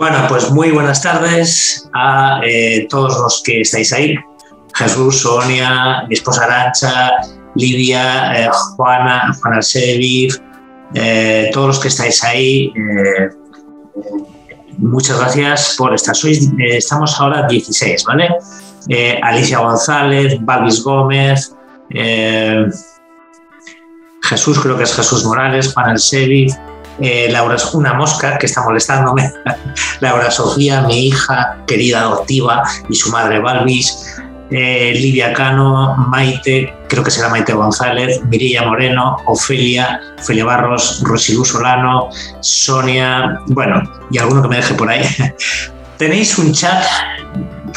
Bueno, pues muy buenas tardes a todos los que estáis ahí. Jesús, Sonia, mi esposa Arancha, Lidia, Juan el Séviz, todos los que estáis ahí, muchas gracias por estar. Estamos ahora 16, ¿vale? Alicia González, Balbis Gómez, Jesús, creo que es Jesús Morales, Juan el Séviz, Laura Una Mosca, que está molestándome, Laura Sofía, mi hija querida adoptiva, y su madre Balbis, Lidia Cano, Maite, creo que será Maite González, Mirilla Moreno, Ofelia Barros, Rosilú Solano, Sonia, bueno, y alguno que me deje por ahí. Tenéis un chat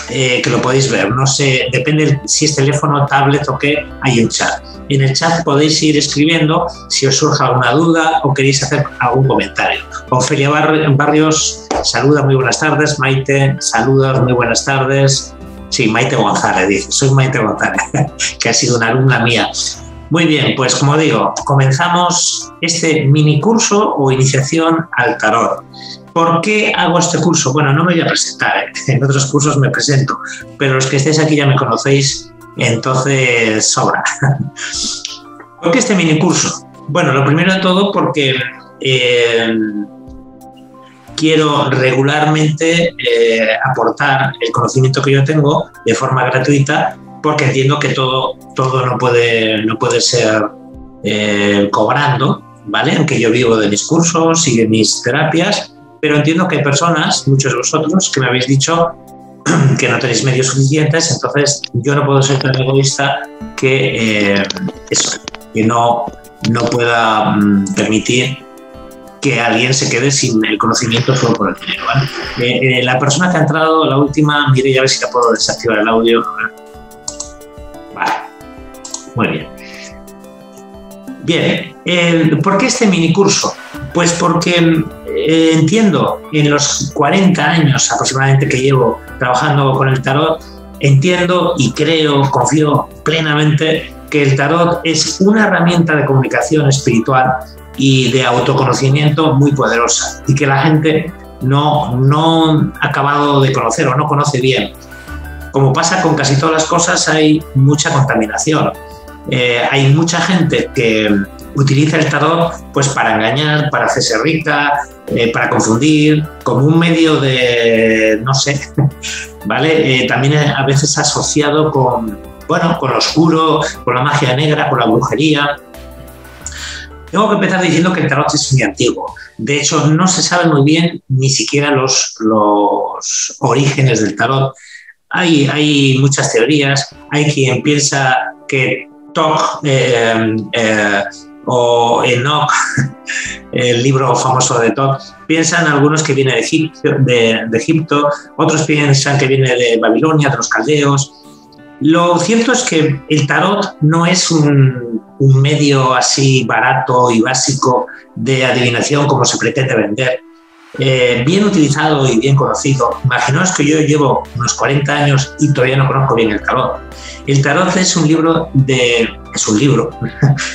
que lo podéis ver, no sé, depende si es teléfono, tablet o qué, hay un chat. En el chat podéis ir escribiendo si os surge alguna duda o queréis hacer algún comentario. Ofelia Barrios saluda, muy buenas tardes. Maite saluda, muy buenas tardes. Sí, Maite González dice, soy Maite González, que ha sido una alumna mía. Muy bien, pues como digo, comenzamos este mini curso o iniciación al tarot. ¿Por qué hago este curso? Bueno, no me voy a presentar, en otros cursos me presento, pero los que estéis aquí ya me conocéis, entonces sobra. ¿Por qué este mini curso? Bueno, lo primero de todo porque quiero regularmente aportar el conocimiento que yo tengo de forma gratuita, porque entiendo que todo no puede ser cobrando, ¿vale? Aunque yo vivo de mis cursos y de mis terapias, pero entiendo que hay personas, muchos de vosotros, que me habéis dicho que no tenéis medios suficientes, entonces yo no puedo ser tan egoísta que, no pueda permitir que alguien se quede sin el conocimiento solo por el dinero, ¿vale? La persona que ha entrado, la última, mire, ya ves si la puedo desactivar el audio. Vale, muy bien. Bien, ¿por qué este minicurso? Pues porque entiendo, en los 40 años aproximadamente que llevo trabajando con el tarot, entiendo y creo, confío plenamente que el tarot es una herramienta de comunicación espiritual y de autoconocimiento muy poderosa, y que la gente no ha acabado de conocer o no conoce bien. Como pasa con casi todas las cosas, hay mucha contaminación. Hay mucha gente que utiliza el tarot pues para engañar, para hacerse rica, para confundir, como un medio de, no sé, ¿vale? También a veces asociado con, bueno, con lo oscuro, con la magia negra, con la brujería. Tengo que empezar diciendo que el tarot es muy antiguo. De hecho, no se sabe muy bien ni siquiera los orígenes del tarot. Hay muchas teorías. Hay quien piensa que Toc o Enoch, el libro famoso de Toc, piensan algunos que viene de Egipto, otros piensan que viene de Babilonia, de los caldeos. Lo cierto es que el tarot no es un medio así barato y básico de adivinación como se pretende vender. Bien utilizado y bien conocido. Imaginaos que yo llevo unos 40 años y todavía no conozco bien el tarot. El tarot es un libro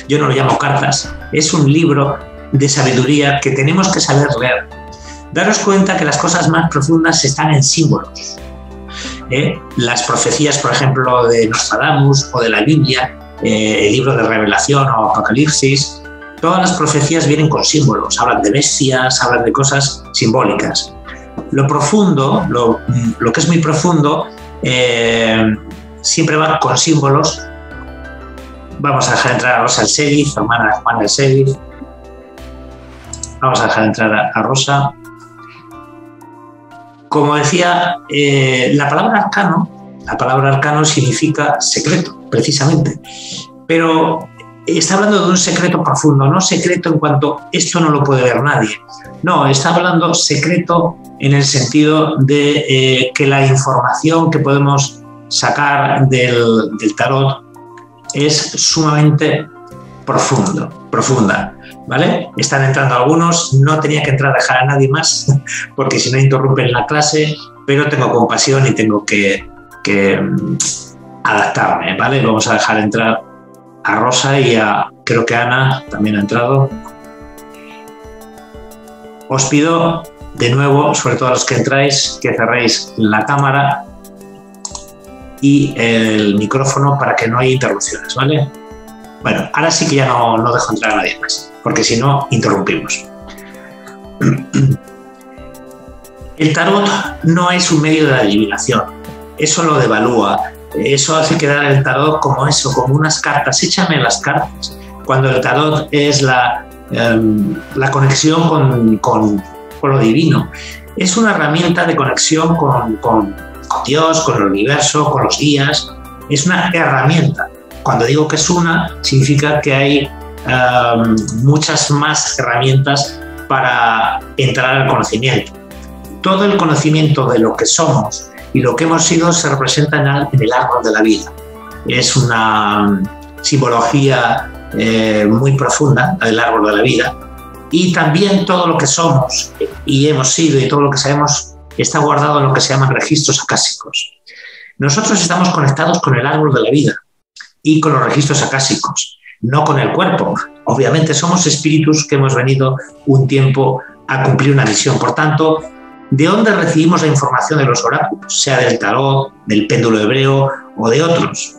yo no lo llamo cartas, es un libro de sabiduría que tenemos que saber leer. Daros cuenta que las cosas más profundas están en símbolos. Las profecías, por ejemplo, de Nostradamus o de la Biblia, el libro de Revelación o Apocalipsis, todas las profecías vienen con símbolos, hablan de bestias, hablan de cosas simbólicas. Lo profundo, lo que es muy profundo, siempre va con símbolos. Vamos a dejar entrar a Rosa el Séviz, hermana de Juan el Séviz. Vamos a dejar entrar a Rosa. Como decía, la palabra arcano significa secreto, precisamente. Pero está hablando de un secreto profundo, no secreto en cuanto esto no lo puede ver nadie. No, está hablando secreto en el sentido de que la información que podemos sacar del tarot es sumamente profunda. ¿Vale? Están entrando algunos, no tenía que entrar a dejar a nadie más, porque si no interrumpen la clase, pero tengo compasión y tengo que adaptarme, ¿vale? Vamos a dejar entrar a Rosa y creo que Ana también ha entrado. Os pido De nuevo, sobre todo a los que entráis, que cerréis la cámara y el micrófono para que no haya interrupciones, ¿vale? Bueno, ahora sí que ya no dejo entrar a nadie más, porque si no, interrumpimos. El tarot no es un medio de adivinación, eso lo devalúa, eso hace quedar el tarot como eso, como unas cartas, échame las cartas, cuando el tarot es la conexión con lo divino, es una herramienta de conexión con Dios, con el universo, con los guías, es una herramienta. Cuando digo que es una, significa que hay muchas más herramientas para entrar al conocimiento. Todo el conocimiento de lo que somos y lo que hemos sido se representa en el árbol de la vida. Es una simbología muy profunda del árbol de la vida, y también todo lo que somos y hemos sido y todo lo que sabemos está guardado en lo que se llaman registros acásicos. Nosotros estamos conectados con el árbol de la vida y con los registros acásicos, no con el cuerpo. Obviamente somos espíritus que hemos venido un tiempo a cumplir una misión. Por tanto, ¿de dónde recibimos la información de los oráculos? Sea del tarot, del péndulo hebreo o de otros.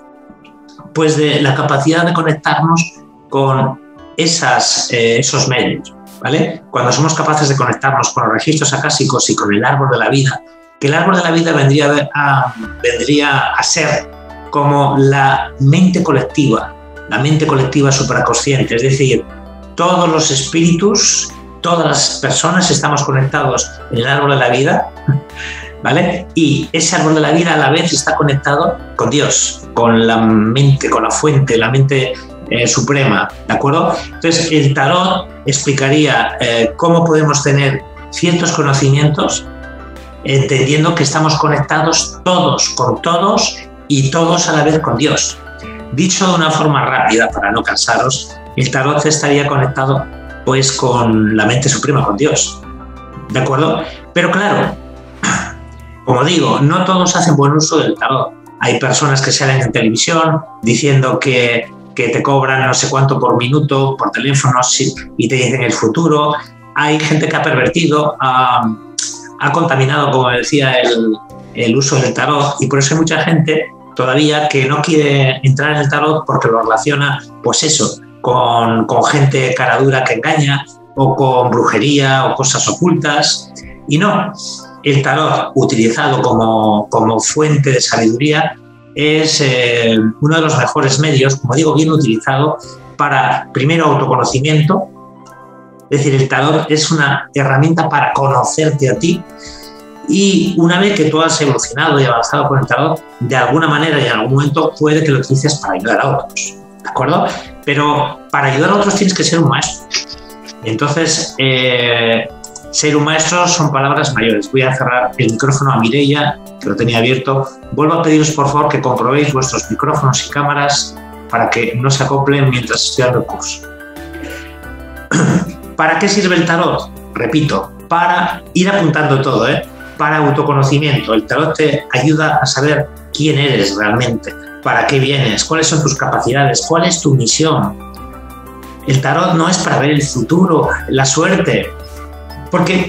Pues de la capacidad de conectarnos con esos medios, ¿vale? Cuando somos capaces de conectarnos con los registros acásicos y con el árbol de la vida, que el árbol de la vida vendría a ser como la mente colectiva supraconsciente, es decir, todos los espíritus, todas las personas estamos conectados en el árbol de la vida, ¿vale? Y ese árbol de la vida a la vez está conectado con Dios, con la mente, con la fuente, la mente suprema, ¿de acuerdo? Entonces, el tarot explicaría cómo podemos tener ciertos conocimientos, entendiendo que estamos conectados todos con todos y todos a la vez con Dios. Dicho de una forma rápida, para no cansaros, el tarot estaría conectado pues con la mente suprema, con Dios, ¿de acuerdo? Pero claro, como digo, no todos hacen buen uso del tarot. Hay personas que salen en televisión diciendo que te cobran no sé cuánto por minuto, por teléfono, y te dicen el futuro. Hay gente que ha pervertido, ha contaminado, como decía, el uso del tarot, y por eso hay mucha gente todavía que no quiere entrar en el tarot porque lo relaciona, pues eso, con gente cara dura que engaña, o con brujería o cosas ocultas. Y no, el tarot utilizado como fuente de sabiduría es uno de los mejores medios, como digo, bien utilizado para, primero, autoconocimiento. Es decir, el tarot es una herramienta para conocerte a ti, y una vez que tú has evolucionado y avanzado con el tarot, de alguna manera y en algún momento puede que lo utilices para ayudar a otros, ¿de acuerdo? Pero para ayudar a otros tienes que ser un maestro. Entonces, ser un maestro son palabras mayores. Voy a cerrar el micrófono a Mireia, que lo tenía abierto. Vuelvo a pediros, por favor, que comprobéis vuestros micrófonos y cámaras para que no se acoplen mientras estoy dando el curso. ¿Para qué sirve el tarot? Repito, para ir apuntando todo, para autoconocimiento. El tarot te ayuda a saber quién eres realmente, para qué vienes, cuáles son tus capacidades, cuál es tu misión. El tarot no es para ver el futuro, la suerte. Porque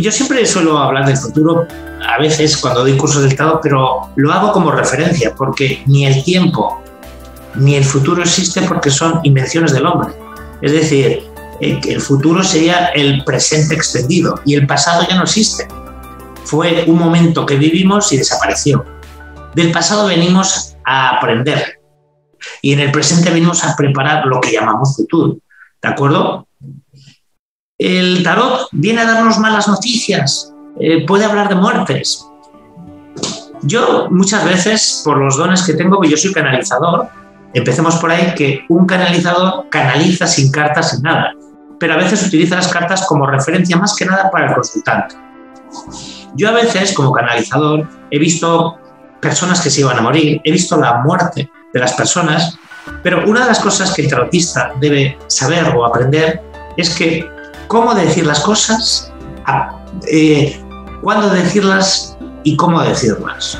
yo siempre suelo hablar del futuro, a veces cuando doy cursos del tarot, pero lo hago como referencia, porque ni el tiempo ni el futuro existe, porque son invenciones del hombre. Es decir, que el futuro sería el presente extendido, y el pasado ya no existe. Fue un momento que vivimos y desapareció. Del pasado venimos a aprender, y en el presente venimos a preparar lo que llamamos futuro, ¿de acuerdo? El tarot viene a darnos malas noticias, puede hablar de muertes. Yo muchas veces, por los dones que tengo, que yo soy canalizador, empecemos por ahí, que un canalizador canaliza sin cartas, sin nada, pero a veces utiliza las cartas como referencia más que nada para el consultante. Yo a veces, como canalizador, he visto personas que se iban a morir, he visto la muerte de las personas, pero una de las cosas que el tarotista debe saber o aprender es que cómo decir las cosas, cuándo decirlas y cómo decirlas,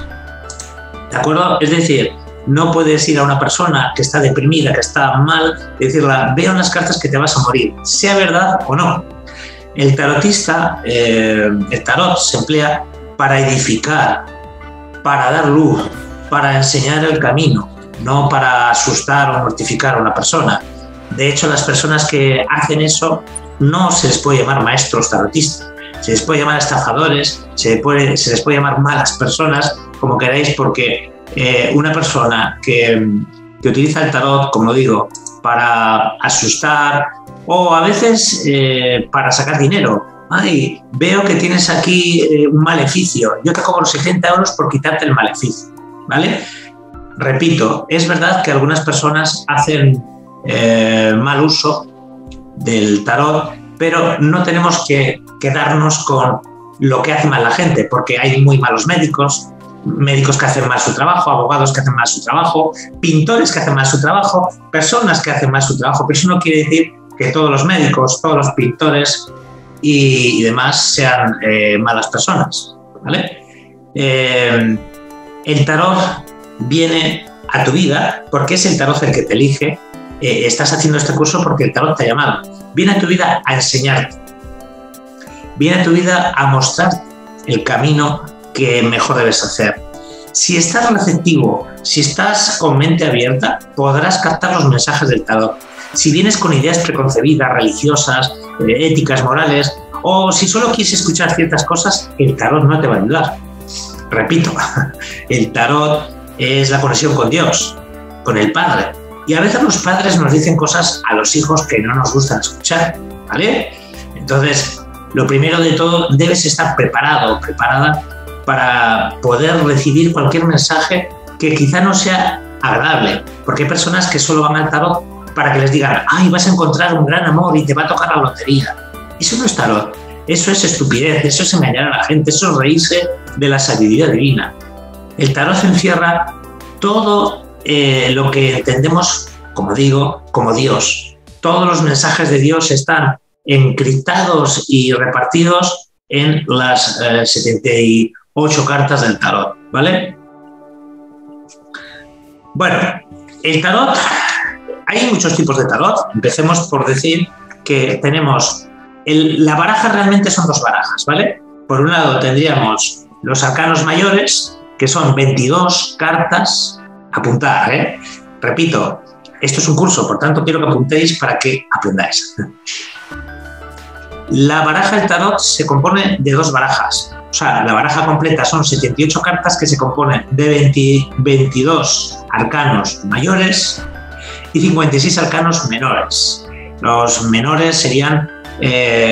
¿de acuerdo? Es decir, no puedes ir a una persona que está deprimida, que está mal, y decirle, veo en las cartas que te vas a morir, sea verdad o no. El tarotista, el tarot se emplea para edificar, para dar luz, para enseñar el camino, no para asustar o mortificar a una persona. De hecho, las personas que hacen eso no se les puede llamar maestros tarotistas, se les puede llamar estafadores, se les puede llamar malas personas, como queráis, porque una persona que utiliza el tarot, como digo, para asustar o a veces para sacar dinero. Ay, veo que tienes aquí un maleficio, yo te cobro 60 euros por quitarte el maleficio, ¿vale? Repito, es verdad que algunas personas hacen mal uso del tarot, pero no tenemos que quedarnos con lo que hace mal la gente, porque hay muy malos médicos, médicos que hacen mal su trabajo, abogados que hacen mal su trabajo, pintores que hacen mal su trabajo, personas que hacen mal su trabajo, pero eso no quiere decir que todos los médicos, todos los pintores y demás sean malas personas, ¿vale? El tarot viene a tu vida porque es el tarot el que te elige. Estás haciendo este curso porque el tarot te ha llamado. Viene a tu vida a enseñarte. Viene a tu vida a mostrarte el camino que mejor debes hacer. Si estás receptivo, si estás con mente abierta, podrás captar los mensajes del tarot. Si vienes con ideas preconcebidas, religiosas, éticas, morales, o si solo quieres escuchar ciertas cosas, el tarot no te va a ayudar. Repito, el tarot es la conexión con Dios, con el Padre. Y a veces los padres nos dicen cosas a los hijos que no nos gustan escuchar, ¿vale? Entonces, lo primero de todo, debes estar preparado o preparada para poder recibir cualquier mensaje que quizá no sea agradable, porque hay personas que solo van al tarot para que les digan, ay, vas a encontrar un gran amor y te va a tocar la lotería. Eso no es tarot, eso es estupidez, eso es engañar a la gente, eso es reírse de la sabiduría divina. El tarot encierra todo lo que entendemos, como digo, como Dios. Todos los mensajes de Dios están encriptados y repartidos en las 78 cartas del tarot, ¿vale? Bueno, el tarot, hay muchos tipos de tarot. Empecemos por decir que tenemos, la baraja realmente son dos barajas, ¿vale? Por un lado tendríamos los arcanos mayores, que son 22 cartas, apuntar, ¿eh? Repito, esto es un curso, por tanto quiero que apuntéis para que aprendáis. La baraja del tarot se compone de dos barajas, o sea, la baraja completa son 78 cartas que se componen de 22 arcanos mayores y 56 arcanos menores. Los menores serían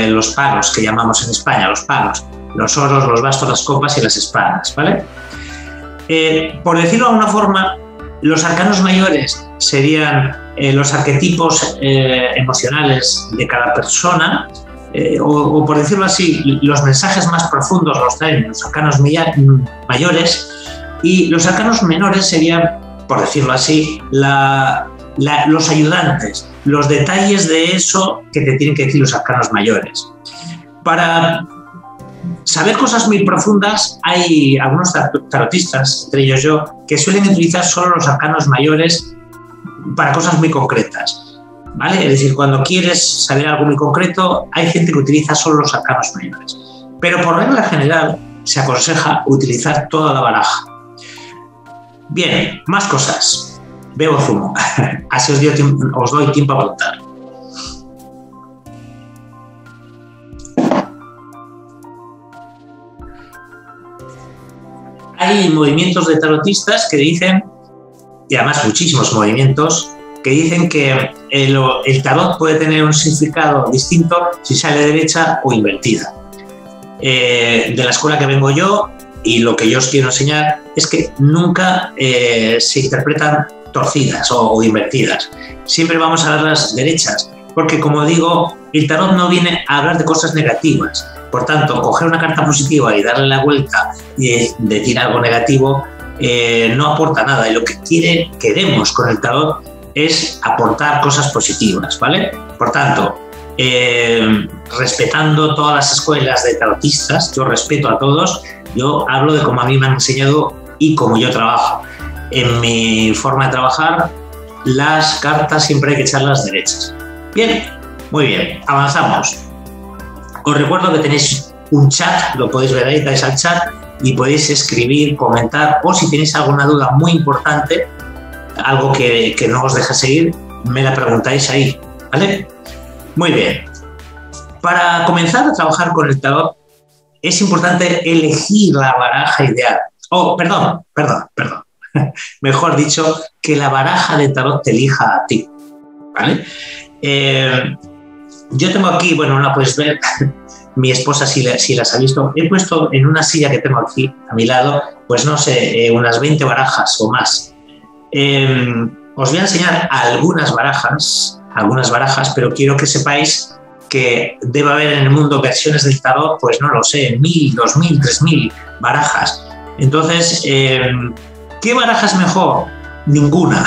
los palos, que llamamos en España, los palos, los oros, los bastos, las copas y las espadas, ¿vale? Por decirlo de alguna forma, los arcanos mayores serían los arquetipos emocionales de cada persona, o por decirlo así, los mensajes más profundos los traen los arcanos mayores, y los arcanos menores serían, por decirlo así, los ayudantes, los detalles de eso que te tienen que decir los arcanos mayores. Para saber cosas muy profundas, hay algunos tarotistas, entre ellos yo, que suelen utilizar solo los arcanos mayores para cosas muy concretas, ¿vale? Es decir, cuando quieres saber algo muy concreto, hay gente que utiliza solo los arcanos mayores. Pero por regla general, se aconseja utilizar toda la baraja. Bien, más cosas. Bebo zumo. Así os doy tiempo a apuntar. Hay movimientos de tarotistas que dicen, y además muchísimos movimientos, que dicen que el tarot puede tener un significado distinto si sale derecha o invertida. De la escuela que vengo yo, y lo que yo os quiero enseñar, es que nunca se interpretan torcidas o invertidas. Siempre vamos a darlas derechas, porque como digo, el tarot no viene a hablar de cosas negativas. Por tanto, coger una carta positiva y darle la vuelta y decir algo negativo no aporta nada. Y lo que queremos con el tarot es aportar cosas positivas, ¿vale? Por tanto, respetando todas las escuelas de tarotistas, yo respeto a todos, yo hablo de cómo a mí me han enseñado y cómo yo trabajo. En mi forma de trabajar, las cartas siempre hay que echarlas derechas. Bien, muy bien, avanzamos. Os recuerdo que tenéis un chat, lo podéis ver ahí, estáis al chat y podéis escribir, comentar, o si tenéis alguna duda muy importante, algo que no os deja seguir, me la preguntáis ahí, ¿vale? Muy bien. Para comenzar a trabajar con el tarot es importante elegir la baraja ideal. Oh, perdón. Mejor dicho, que la baraja de tarot te elija a ti, ¿vale? Yo tengo aquí, bueno, no la puedes ver, mi esposa si las ha visto, he puesto en una silla que tengo aquí a mi lado, pues no sé, unas 20 barajas o más. Os voy a enseñar algunas barajas, pero quiero que sepáis que debe haber en el mundo versiones del tarot, pues no lo sé, 1000, 2000, 3000 barajas. Entonces, ¿qué baraja es mejor? Ninguna.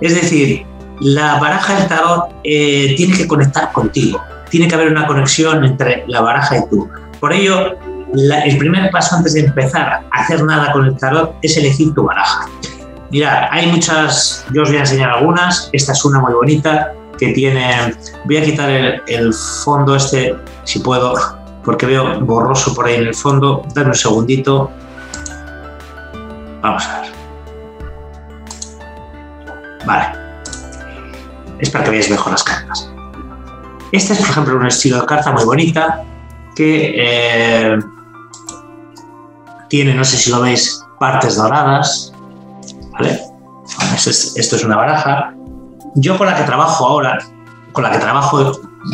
Es decir, la baraja del tarot tiene que conectar contigo. Tiene que haber una conexión entre la baraja y tú. Por ello, el primer paso antes de empezar a hacer nada con el tarot es elegir tu baraja. Mirad, hay muchas, yo os voy a enseñar algunas. Esta es una muy bonita que tiene... Voy a quitar el fondo este, si puedo, porque veo borroso por ahí en el fondo. Dame un segundito. Vamos a ver. Vale. Es para que veáis mejor las cartas. Esta es, por ejemplo, un estilo de carta muy bonita que tiene, no sé si lo veis, partes doradas, ¿vale? Esto es una baraja. Con la que trabajo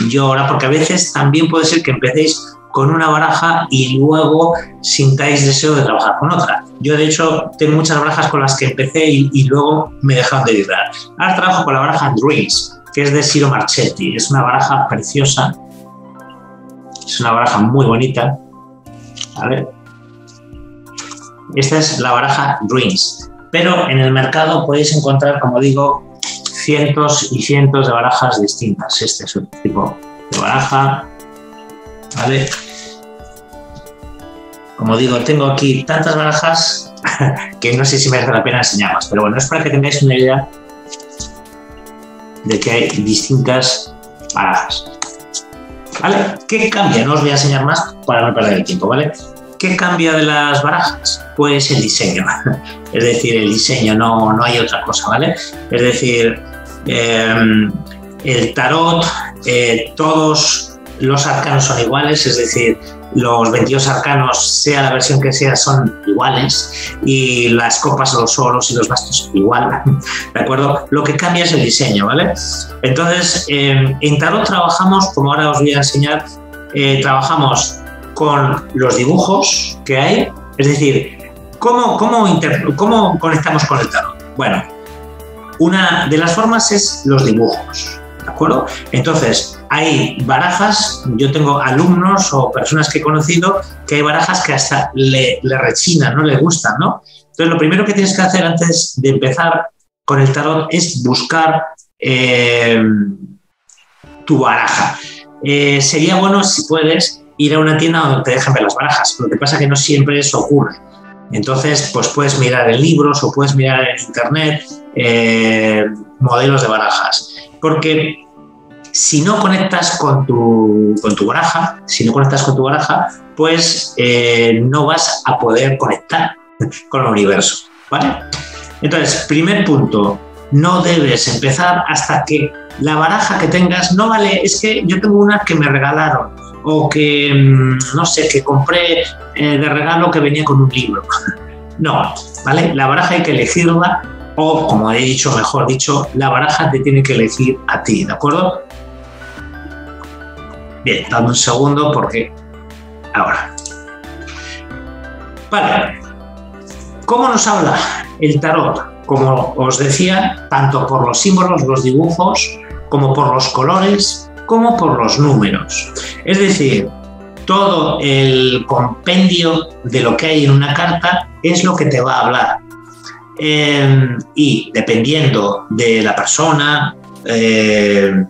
yo ahora, porque a veces también puede ser que empecéis con una baraja y luego sintáis deseo de trabajar con otra. Yo, de hecho, tengo muchas barajas con las que empecé y luego me dejaron de vibrar. Ahora trabajo con la baraja Dreams, que es de Ciro Marchetti. Es una baraja preciosa. Es una baraja muy bonita. A ver. Esta es la baraja Dreams. Pero en el mercado podéis encontrar, como digo, cientos y cientos de barajas distintas. Este es un tipo de baraja. ¿Vale? Como digo, tengo aquí tantas barajas que no sé si merece la pena enseñarlas, pero bueno, es para que tengáis una idea de que hay distintas barajas. ¿Vale? ¿Qué cambia? No os voy a enseñar más para no perder el tiempo, ¿vale? ¿Qué cambia de las barajas? Pues el diseño. Es decir, el diseño, no hay otra cosa, ¿vale? Es decir, el tarot, todos... Los arcanos son iguales, es decir, los 22 arcanos, sea la versión que sea, son iguales, y las copas, los oros y los bastos igual, ¿de acuerdo? Lo que cambia es el diseño, ¿vale? Entonces, en tarot trabajamos, como ahora os voy a enseñar, trabajamos con los dibujos que hay, es decir, ¿cómo conectamos con el tarot? Bueno, una de las formas es los dibujos, ¿de acuerdo? Entonces, hay barajas, yo tengo alumnos o personas que he conocido que hay barajas que hasta le rechinan, no le gustan, ¿no? Entonces, lo primero que tienes que hacer antes de empezar con el tarot es buscar tu baraja. Sería bueno, si puedes, ir a una tienda donde te dejan ver las barajas. Lo que pasa es que no siempre eso ocurre. Entonces, pues puedes mirar en libros o puedes mirar en internet modelos de barajas. Porque si no conectas con tu baraja, pues no vas a poder conectar con el universo, ¿vale? Entonces, primer punto, no debes empezar hasta que la baraja que tengas no vale. Es que yo tengo una que me regalaron o que, no sé, que compré de regalo que venía con un libro. No, ¿vale? La baraja hay que elegirla. O, como he dicho, mejor dicho, la baraja te tiene que elegir a ti, ¿de acuerdo? Bien, dame un segundo porque... Ahora. Vale. ¿Cómo nos habla el tarot? Como os decía, tanto por los símbolos, los dibujos, como por los colores, como por los números. Es decir, todo el compendio de lo que hay en una carta es lo que te va a hablar. Y dependiendo de la persona, de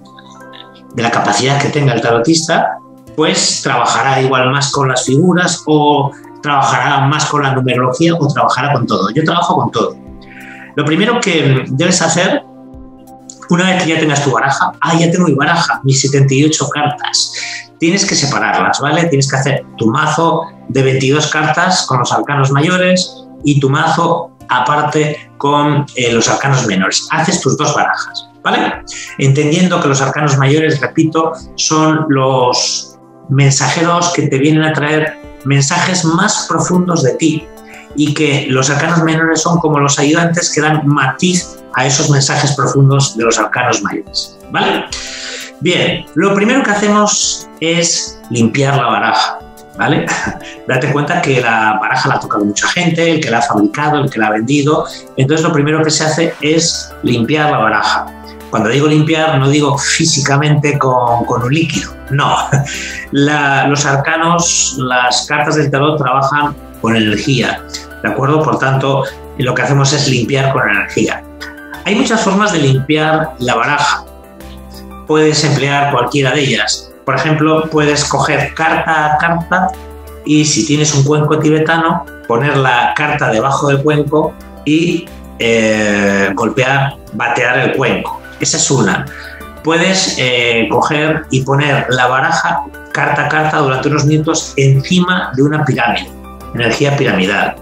la capacidad que tenga el tarotista, pues trabajará igual más con las figuras o trabajará más con la numerología o trabajará con todo. Yo trabajo con todo. Lo primero que debes hacer, una vez que ya tengas tu baraja, ya tengo mi baraja, mis 78 cartas. tienes que separarlas, ¿vale? Tienes que hacer tu mazo de 22 cartas con los arcanos mayores y tu mazo aparte con los arcanos menores. Haces tus dos barajas, ¿vale? Entendiendo que los arcanos mayores, repito, son los mensajeros que te vienen a traer mensajes más profundos de ti, y que los arcanos menores son como los ayudantes que dan matiz a esos mensajes profundos de los arcanos mayores, ¿vale? Bien, lo primero que hacemos es limpiar la baraja, ¿vale? Date cuenta que la baraja la ha tocado mucha gente, el que la ha fabricado, el que la ha vendido. Entonces lo primero que se hace es limpiar la baraja. Cuando digo limpiar, no digo físicamente con un líquido, no. Los arcanos, las cartas del tarot trabajan con energía, ¿de acuerdo? Por tanto, lo que hacemos es limpiar con energía. Hay muchas formas de limpiar la baraja. Puedes emplear cualquiera de ellas. Por ejemplo, puedes coger carta a carta y, si tienes un cuenco tibetano, poner la carta debajo del cuenco y golpear, batear el cuenco. Esa es una. Puedes coger y poner la baraja carta a carta durante unos minutos encima de una pirámide, energía piramidal.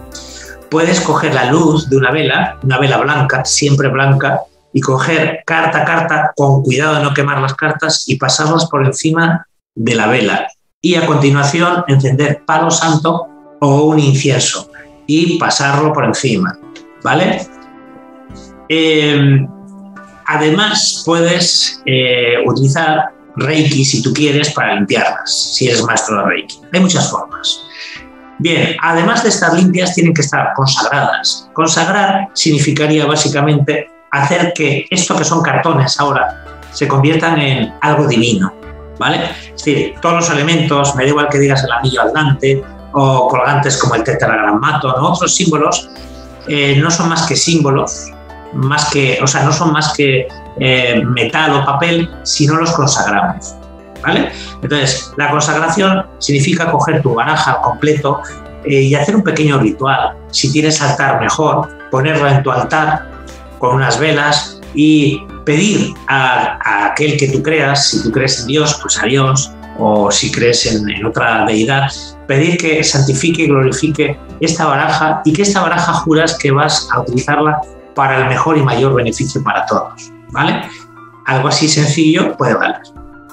Puedes coger la luz de una vela blanca, siempre blanca, y coger carta a carta, con cuidado de no quemar las cartas, y pasarlas por encima de la vela. Y a continuación encender palo santo o un incienso y pasarlo por encima, ¿vale? Además, puedes utilizar Reiki si tú quieres para limpiarlas, si eres maestro de Reiki. Hay muchas formas. Bien, además de estar limpias, tienen que estar consagradas. Consagrar significaría básicamente hacer que esto que son cartones ahora se conviertan en algo divino, ¿vale? Es decir, todos los elementos, me da igual que digas el anillo andante o colgantes como el tetragramato, ¿no? Otros símbolos no son más que símbolos, más que, o sea, no son más que metal o papel si no los consagramos, ¿vale? Entonces, la consagración significa coger tu baraja al completo y hacer un pequeño ritual. Si tienes altar, mejor, ponerla en tu altar con unas velas y pedir a aquel que tú creas, si tú crees en Dios, pues a Dios, o si crees en otra deidad, pedir que santifique y glorifique esta baraja, y que esta baraja juras que vas a utilizarla para el mejor y mayor beneficio para todos, ¿vale? Algo así sencillo puede valer.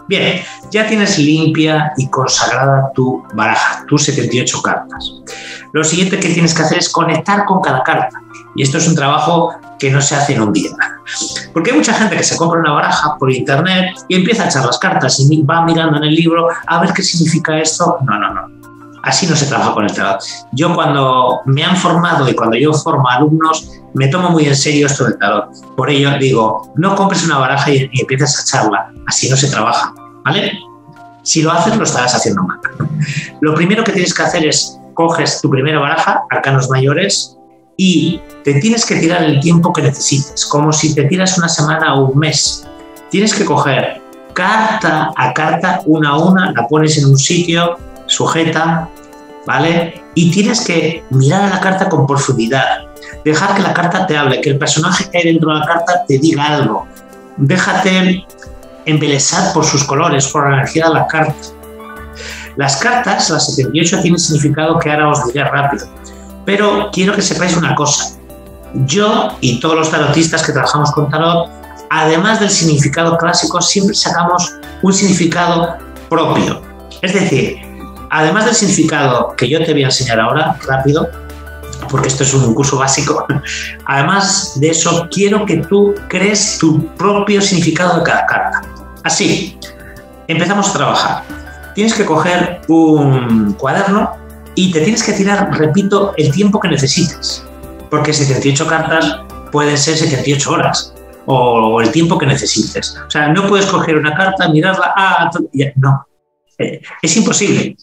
Bien, ya tienes limpia y consagrada tu baraja, tus 78 cartas. Lo siguiente que tienes que hacer es conectar con cada carta. Y esto es un trabajo que no se hace en un día. Porque hay mucha gente que se compra una baraja por internet y empieza a echar las cartas y va mirando en el libro a ver qué significa esto. No, no, no. Así no se trabaja con el tarot. Yo, cuando me han formado y cuando yo formo alumnos, me tomo muy en serio esto del tarot. Por ello digo, no compres una baraja y empiezas a echarla. Así no se trabaja, ¿vale? Si lo haces, lo estarás haciendo mal. Lo primero que tienes que hacer es coges tu primera baraja, arcanos mayores, y te tienes que tirar el tiempo que necesites, como si te tiras una semana o un mes. Tienes que coger carta a carta, una a una, la pones en un sitio, sujeta, ¿vale? Y tienes que mirar a la carta con profundidad, dejar que la carta te hable, que el personaje que hay dentro de la carta te diga algo. Déjate embelesar por sus colores, por la energía de la carta. Las cartas, las 78, tienen significado que ahora os diré rápido. Pero quiero que sepáis una cosa. Yo y todos los tarotistas que trabajamos con tarot, además del significado clásico, siempre sacamos un significado propio. Es decir, además del significado que yo te voy a enseñar ahora, rápido, porque esto es un curso básico, además de eso, quiero que tú crees tu propio significado de cada carta. Así, empezamos a trabajar. Tienes que coger un cuaderno y te tienes que tirar, repito, el tiempo que necesites, porque 78 cartas pueden ser 78 horas o el tiempo que necesites. O sea, no puedes coger una carta, mirarla, no, es imposible.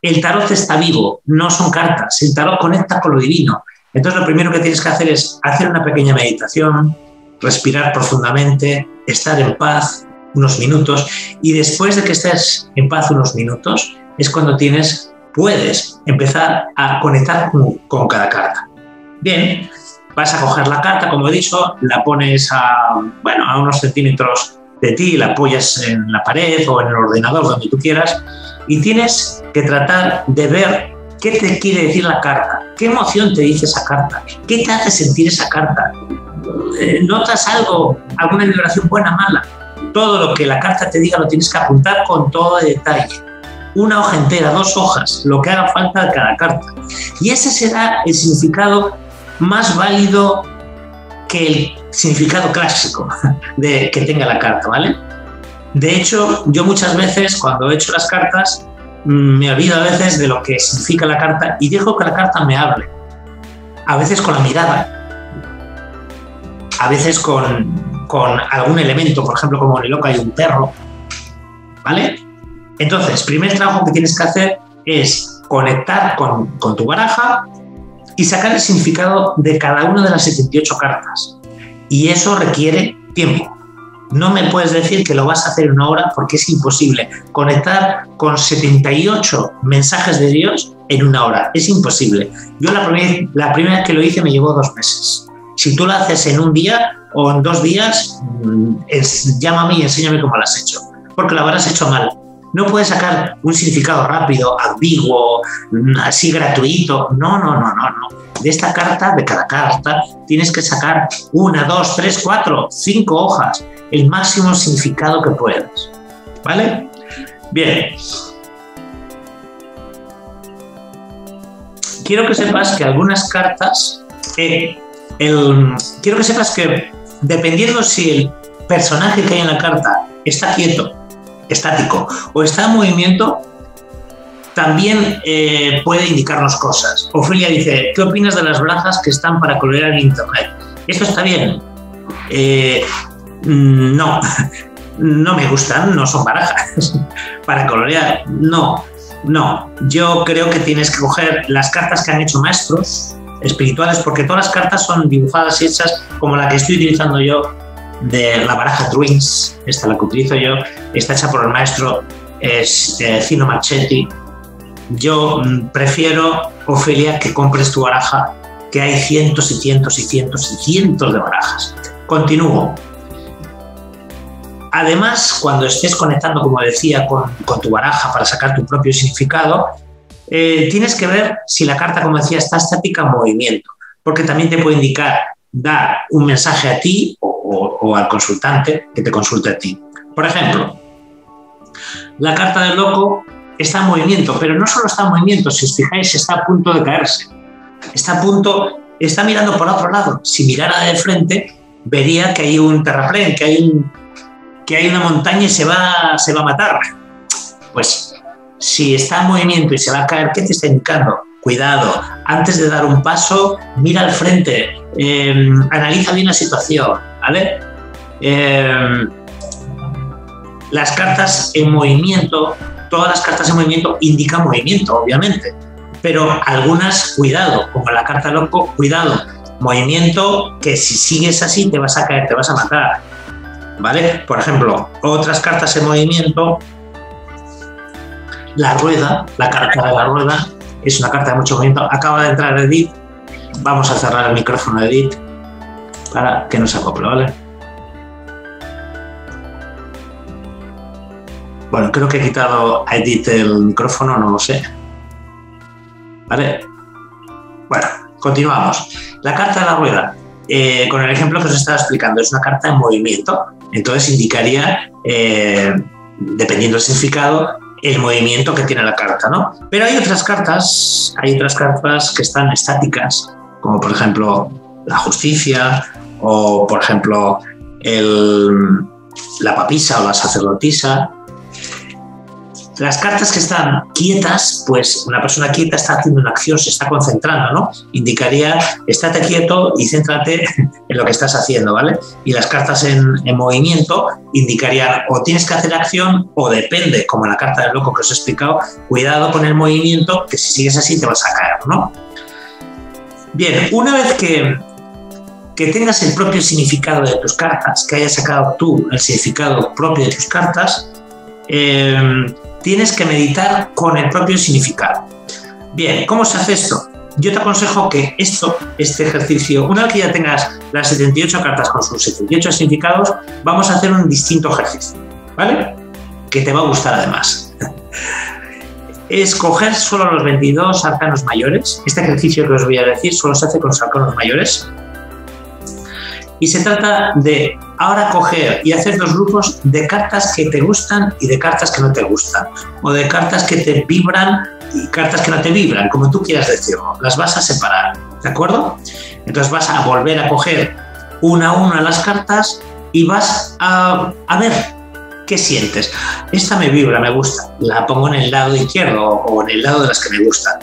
El tarot está vivo, no son cartas, el tarot conecta con lo divino. Entonces lo primero que tienes que hacer es hacer una pequeña meditación, respirar profundamente, estar en paz unos minutos, y después de que estés en paz unos minutos es cuando puedes empezar a conectar con cada carta. Bien, vas a coger la carta, como he dicho, la pones a unos centímetros de ti, la apoyas en la pared o en el ordenador, donde tú quieras, y tienes que tratar de ver qué te quiere decir la carta, qué emoción te dice esa carta, qué te hace sentir esa carta. ¿Notas algo, alguna vibración buena, mala? Todo lo que la carta te diga lo tienes que apuntar con todo de detalle. Una hoja entera, 2 hojas, lo que haga falta de cada carta. Y ese será el significado más válido que el significado clásico de que tenga la carta, ¿vale? De hecho, yo muchas veces, cuando he hecho las cartas, me olvido a veces de lo que significa la carta y dejo que la carta me hable. A veces con la mirada, a veces con algún elemento, por ejemplo, como en el oca hay un perro, ¿vale? Entonces, primer trabajo que tienes que hacer es conectar con tu baraja y sacar el significado de cada una de las 78 cartas. Y eso requiere tiempo. No me puedes decir que lo vas a hacer en una hora porque es imposible. Conectar con 78 mensajes de Dios en una hora es imposible. Yo la primera vez que lo hice me llevó 2 meses. Si tú lo haces en un día o en 2 días, llámame y enséñame cómo lo has hecho, porque lo habrás hecho mal. No puedes sacar un significado rápido, ambiguo, así gratuito. No. De esta carta, de cada carta, tienes que sacar 1, 2, 3, 4, 5 hojas, el máximo significado que puedas. ¿Vale? Bien. Quiero que sepas que algunas cartas... quiero que sepas que, dependiendo si el personaje que hay en la carta está quieto, estático o está en movimiento, también puede indicarnos cosas. Ofelia dice: ¿qué opinas de las barajas que están para colorear en internet? ¿Esto está bien? No, no me gustan, no son barajas para colorear. No. Yo creo que tienes que coger las cartas que han hecho maestros espirituales, porque todas las cartas son dibujadas y hechas, como la que estoy utilizando yo, de la baraja Twins. Esta, la que utilizo yo, está hecha por el maestro Ciro Marchetti. Yo prefiero, Ofelia, que compres tu baraja, que hay cientos de barajas. Continúo. Además, cuando estés conectando, como decía, con tu baraja para sacar tu propio significado, tienes que ver si la carta, como decía, está estática en movimiento, porque también te puede indicar dar un mensaje a ti o al consultante que te consulte a ti. Por ejemplo, la carta del loco está en movimiento, pero no solo está en movimiento, si os fijáis, está a punto de caerse. Está mirando por otro lado. Si mirara de frente, vería que hay un terraplén, que hay una montaña y se va a matar. Pues, si está en movimiento y se va a caer, ¿qué te está indicando? Cuidado, antes de dar un paso, mira al frente, analiza bien la situación, ¿vale? Las cartas en movimiento, todas las cartas en movimiento indican movimiento, obviamente, pero algunas, cuidado, como la carta loco, cuidado, movimiento que si sigues así te vas a caer, te vas a matar, ¿vale? Por ejemplo, otras cartas en movimiento, la rueda, la carta de la rueda, es una carta de mucho movimiento. Acaba de entrar Edith. Vamos a cerrar el micrófono de Edith para que no se acople, ¿vale? Bueno, creo que he quitado a Edith el micrófono, no lo sé. ¿Vale? Bueno, continuamos. La carta de la rueda, con el ejemplo que os estaba explicando, es una carta en movimiento. Entonces indicaría, dependiendo del significado, el movimiento que tiene la carta, ¿no? Pero hay otras cartas que están estáticas, como por ejemplo la justicia, o por ejemplo la papisa o la sacerdotisa. Las cartas que están quietas, pues una persona quieta está haciendo una acción, se está concentrando, ¿no? Indicaría, estate quieto y céntrate en lo que estás haciendo, ¿vale? Y las cartas en movimiento indicarían o tienes que hacer acción o depende, como la carta del loco que os he explicado, cuidado con el movimiento, que si sigues así te vas a caer, ¿no? Bien, una vez que tengas el propio significado de tus cartas, que hayas sacado tú el significado propio de tus cartas, tienes que meditar con el propio significado. Bien, ¿cómo se hace esto? Yo te aconsejo que este ejercicio, una vez que ya tengas las 78 cartas con sus 78 significados, vamos a hacer un distinto ejercicio, ¿vale? Que te va a gustar además. es coger solo los 22 arcanos mayores. Este ejercicio que os voy a decir solo se hace con los arcanos mayores. Y se trata de ahora coger y hacer dos grupos de cartas que te gustan y de cartas que no te gustan. O de cartas que te vibran y cartas que no te vibran, como tú quieras decirlo. Las vas a separar, ¿de acuerdo? Entonces vas a volver a coger una a una las cartas y vas a ver qué sientes. Esta me vibra, me gusta. La pongo en el lado izquierdo o en el lado de las que me gustan.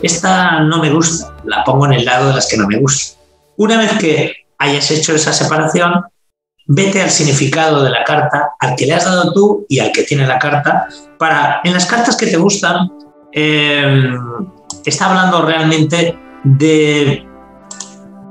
Esta no me gusta, la pongo en el lado de las que no me gustan. Una vez que hayas hecho esa separación, vete al significado de la carta, al que le has dado tú y al que tiene la carta, para, en las cartas que te gustan, está hablando realmente de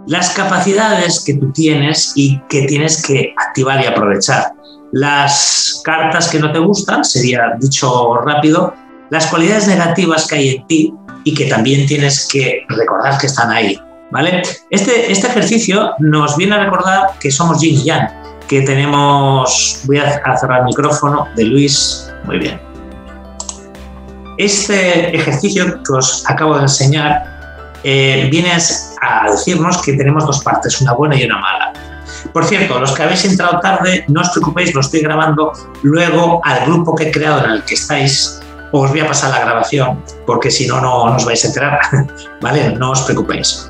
las capacidades que tú tienes y que tienes que activar y aprovechar. Las cartas que no te gustan, sería dicho rápido, las cualidades negativas que hay en ti y que también tienes que recordar que están ahí. ¿Vale? Este ejercicio nos viene a recordar que somos yin y yang, que tenemos... Voy a cerrar el micrófono de Luis. Muy bien. Este ejercicio que os acabo de enseñar viene a decirnos que tenemos dos partes, una buena y una mala. Por cierto, los que habéis entrado tarde, no os preocupéis, lo estoy grabando luego al grupo que he creado en el que estáis. Os voy a pasar la grabación, porque si no, no os vais a enterar. ¿Vale? No os preocupéis.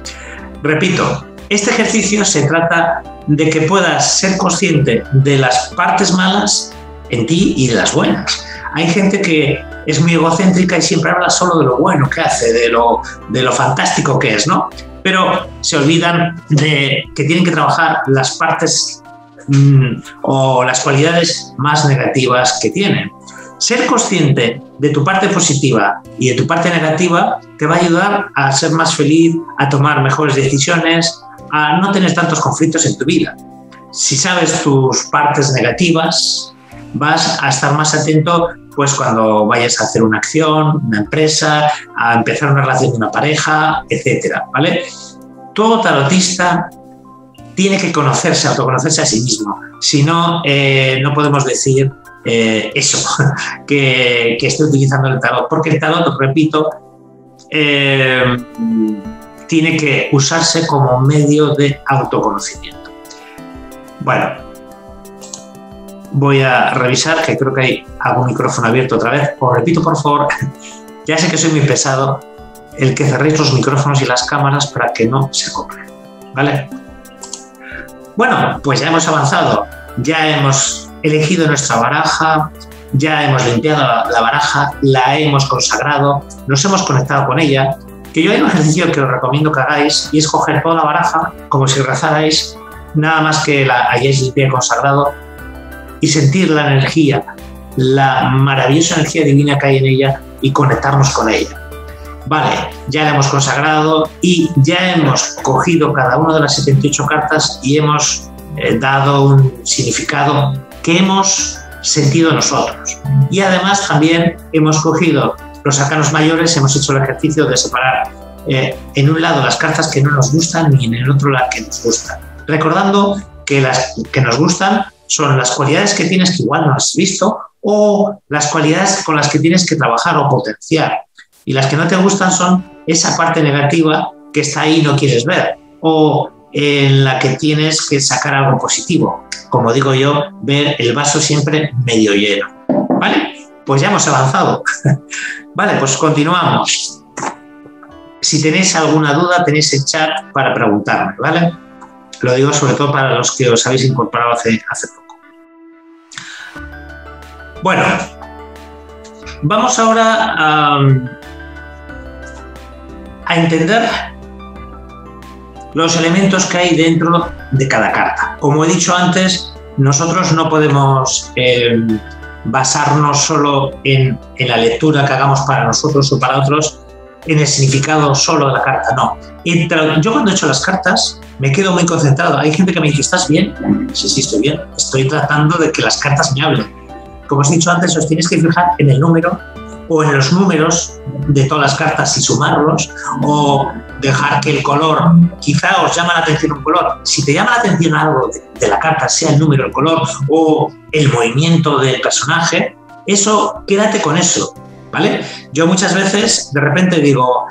Repito, este ejercicio se trata de que puedas ser consciente de las partes malas en ti y de las buenas. Hay gente que es muy egocéntrica y siempre habla solo de lo bueno que hace, de lo fantástico que es, ¿no? Pero se olvidan de que tienen que trabajar las partes o las cualidades más negativas que tienen. Ser consciente de tu parte positiva y de tu parte negativa te va a ayudar a ser más feliz, a tomar mejores decisiones, a no tener tantos conflictos en tu vida. Si sabes tus partes negativas, vas a estar más atento pues, cuando vayas a hacer una acción, una empresa, a empezar una relación con una pareja, etc. ¿Vale? Todo tarotista tiene que conocerse, autoconocerse a sí mismo. Si no, no podemos decir... que estoy utilizando el tarot, porque el tarot, repito, tiene que usarse como medio de autoconocimiento. Bueno, voy a revisar, que creo que hay algún micrófono abierto otra vez. Os repito, por favor, ya sé que soy muy pesado, el que cerréis los micrófonos y las cámaras para que no se copien, ¿vale? Bueno, pues ya hemos avanzado, ya hemos elegido nuestra baraja, ya hemos limpiado la baraja, la hemos consagrado, nos hemos conectado con ella, que yo hay un ejercicio que os recomiendo que hagáis y es coger toda la baraja, como si rezarais, nada más que la hayáis limpiado y consagrado y sentir la energía, la maravillosa energía divina que hay en ella y conectarnos con ella. Vale, ya la hemos consagrado y ya hemos cogido cada una de las 78 cartas y hemos dado un significado que hemos sentido nosotros. Y además también hemos cogido los arcanos mayores, hemos hecho el ejercicio de separar en un lado las cartas que no nos gustan y en el otro las que nos gustan. Recordando que las que nos gustan son las cualidades que tienes que igual no has visto o las cualidades con las que tienes que trabajar o potenciar. Y las que no te gustan son esa parte negativa que está ahí y no quieres ver o en la que tienes que sacar algo positivo. Como digo yo, ver el vaso siempre medio lleno. ¿Vale? Pues ya hemos avanzado. Vale, pues continuamos. Si tenéis alguna duda, tenéis el chat para preguntarme, ¿vale? Lo digo sobre todo para los que os habéis incorporado hace poco. Bueno, vamos ahora a entender los elementos que hay dentro de cada carta. Como he dicho antes, nosotros no podemos basarnos solo en la lectura que hagamos para nosotros o para otros, en el significado solo de la carta, no. Yo cuando he hecho las cartas me quedo muy concentrado. Hay gente que me dice, ¿estás bien? Sí, estoy bien. Estoy tratando de que las cartas me hablen. Como os he dicho antes, os tenéis que fijar en el número o en los números de todas las cartas y sumarlos, o dejar que el color, quizá os llama la atención un color, si te llama la atención algo de la carta, sea el número, el color o el movimiento del personaje, eso, quédate con eso, ¿vale? Yo muchas veces de repente digo,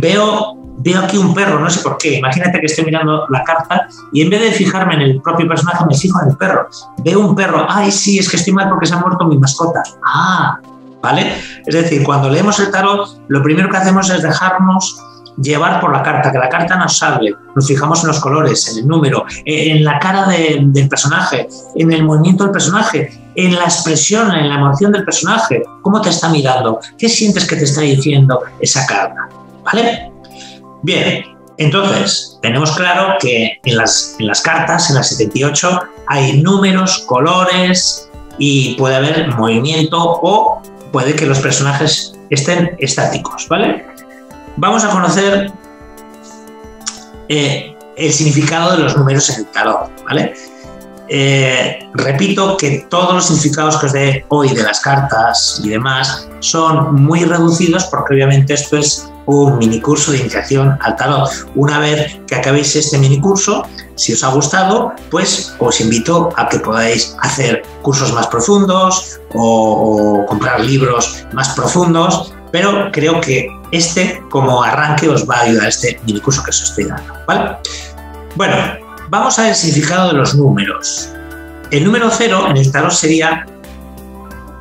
veo aquí un perro, no sé por qué, imagínate que estoy mirando la carta y en vez de fijarme en el propio personaje me fijo en el perro, veo un perro, ay sí, es que estoy mal porque se ha muerto mi mascota, ah, ¿vale? Es decir, cuando leemos el tarot, lo primero que hacemos es dejarnos llevar por la carta, que la carta nos hable, nos fijamos en los colores, en el número, en la cara del personaje, en el movimiento del personaje, en la expresión, en la emoción del personaje, cómo te está mirando, qué sientes que te está diciendo esa carta, ¿vale? Bien, entonces, tenemos claro que en las cartas, en las 78, hay números, colores y puede haber movimiento o puede que los personajes estén estáticos, ¿vale? Vamos a conocer el significado de los números en el tarot, ¿vale? Repito que todos los significados que os dé hoy de las cartas y demás son muy reducidos porque obviamente esto es un minicurso de iniciación al tarot. Una vez que acabéis este minicurso, si os ha gustado, pues os invito a que podáis hacer cursos más profundos o comprar libros más profundos, pero creo que este como arranque os va a ayudar este minicurso que os estoy dando, ¿vale? Bueno, vamos a ver el significado de los números. El número 0 en el tarot sería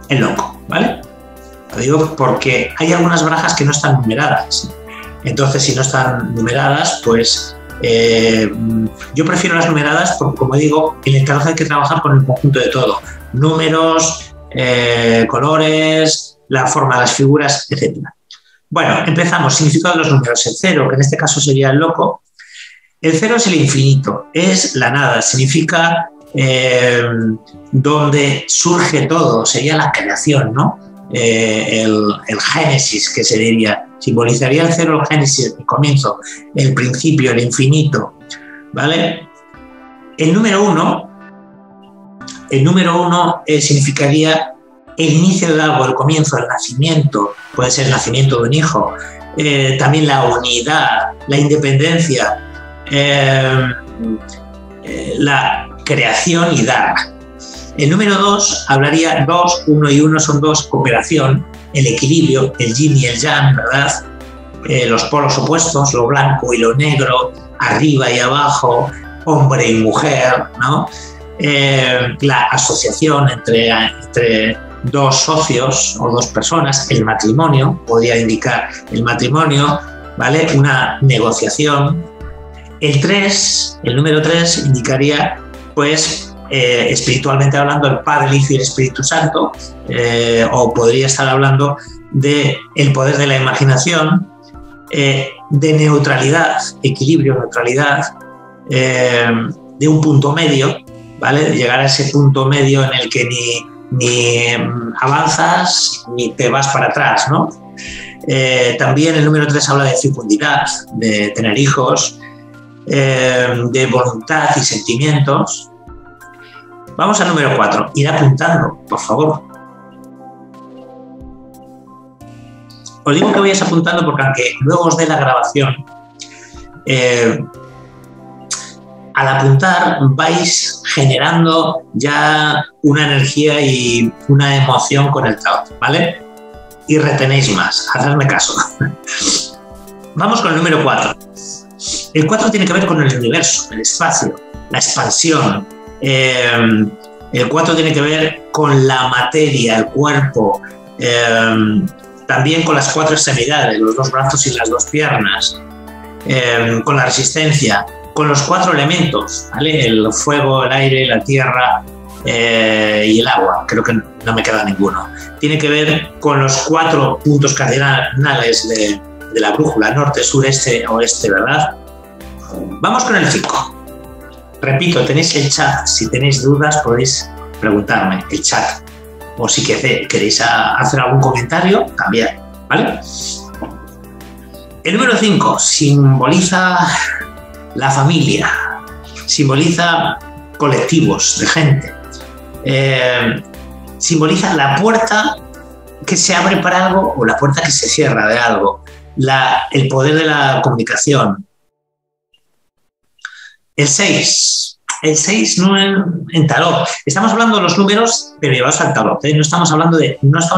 el loco, ¿vale? Lo digo porque hay algunas barajas que no están numeradas. Entonces, si no están numeradas, pues yo prefiero las numeradas porque, como digo, en el tarot hay que trabajar con el conjunto de todo. Números, colores, la forma de las figuras, etc. Bueno, empezamos. Significado de los números. El 0, que en este caso sería el loco. El 0 es el infinito, es la nada, significa donde surge todo, sería la creación, ¿no? El génesis, que se diría, simbolizaría el 0, el génesis, el comienzo, el principio, el infinito, ¿vale? El número uno significaría el inicio de algo, el comienzo, el nacimiento, puede ser el nacimiento de un hijo, también la unidad, la independencia, la creación y dar. El número 2 hablaría 2, 1 y 1 son 2, cooperación, el equilibrio, el yin y el yang, ¿verdad? Los polos opuestos, lo blanco y lo negro, arriba y abajo, hombre y mujer, ¿no? La asociación entre dos socios o dos personas, el matrimonio, podría indicar el matrimonio, ¿vale? Una negociación. El 3, el número 3, indicaría, pues, espiritualmente hablando, el Padre, el Hijo y el Espíritu Santo, o podría estar hablando del poder de la imaginación, de neutralidad, equilibrio, neutralidad, de un punto medio, ¿vale? Llegar a ese punto medio en el que ni avanzas ni te vas para atrás, ¿no? También el número 3 habla de fecundidad, de tener hijos, de voluntad y sentimientos. Vamos al número 4. Ir apuntando, por favor. Os digo que vayáis apuntando porque aunque luego os dé la grabación, al apuntar vais generando ya una energía y una emoción con el tarot, ¿vale? Y retenéis más, hacedme caso. Vamos con el número 4. El 4 tiene que ver con el universo, el espacio, la expansión. El 4 tiene que ver con la materia, el cuerpo, también con las 4 extremidades, los 2 brazos y las 2 piernas, con la resistencia, con los 4 elementos, ¿vale? El fuego, el aire, la tierra y el agua. Creo que no me queda ninguno. Tiene que ver con los 4 puntos cardinales de la brújula, norte, sur, este, oeste, ¿verdad? Vamos con el 5. Repito, tenéis el chat. Si tenéis dudas podéis preguntarme, el chat. O si queréis hacer algún comentario, también, ¿vale? El número 5 simboliza la familia, simboliza colectivos de gente, simboliza la puerta que se abre para algo o la puerta que se cierra de algo. El poder de la comunicación. El 6. El 6 no en tarot. Estamos hablando de los números, pero llevados al tarot, ¿eh? No estamos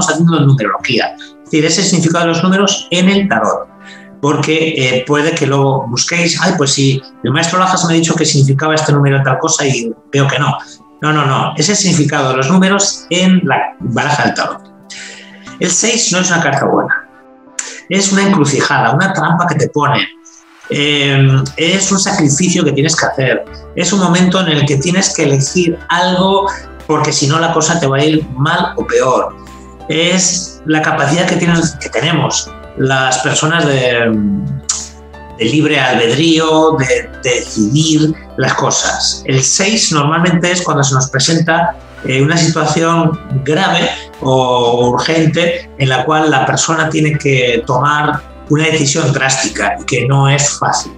haciendo numerología. decir, ese significado de los números en el tarot, porque puede que luego busquéis, ay, pues si el maestro Lajas me ha dicho que significaba este número tal cosa y veo que no. No, no, no, ese significado de los números en la baraja del tarot. El 6 no es una carta buena, es una encrucijada, una trampa que te ponen, es un sacrificio que tienes que hacer, es un momento en el que tienes que elegir algo porque si no la cosa te va a ir mal o peor. Es la capacidad que tenemos las personas de libre albedrío, de decidir las cosas. El 6 normalmente es cuando se nos presenta una situación grave o urgente en la cual la persona tiene que tomar una decisión drástica y que no es fácil.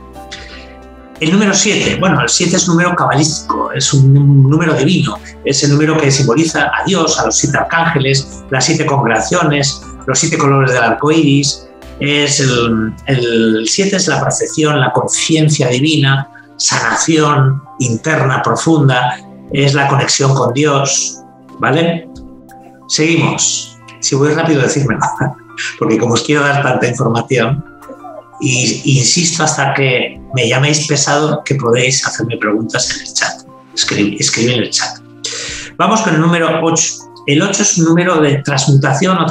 El número 7, bueno, el 7 es un número cabalístico, es un número divino, es el número que simboliza a Dios, a los 7 arcángeles, las 7 congregaciones, los 7 colores del arco iris. El 7 es la perfección, la conciencia divina, sanación interna profunda, es la conexión con Dios, ¿vale? Seguimos. Si voy rápido, decírmelo, porque como os quiero dar tanta información, y insisto hasta que me llaméis pesado que podéis hacerme preguntas en el chat. Escribid en el chat. Vamos con el número 8. El 8 es un número de transmutación o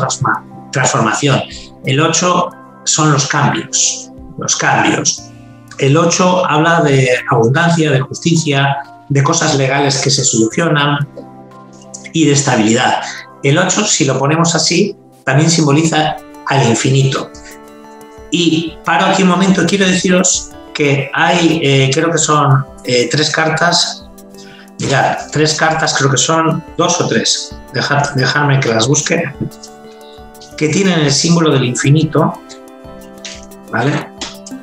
transformación. El 8 son los cambios. Los cambios. El 8 habla de abundancia, de justicia, de cosas legales que se solucionan y de estabilidad. El 8, si lo ponemos así, también simboliza al infinito. Y paro aquí un momento, quiero deciros que hay, creo que son 3 cartas, mirad, 3 cartas, creo que son 2 o 3, dejadme que las busque, que tienen el símbolo del infinito, ¿vale?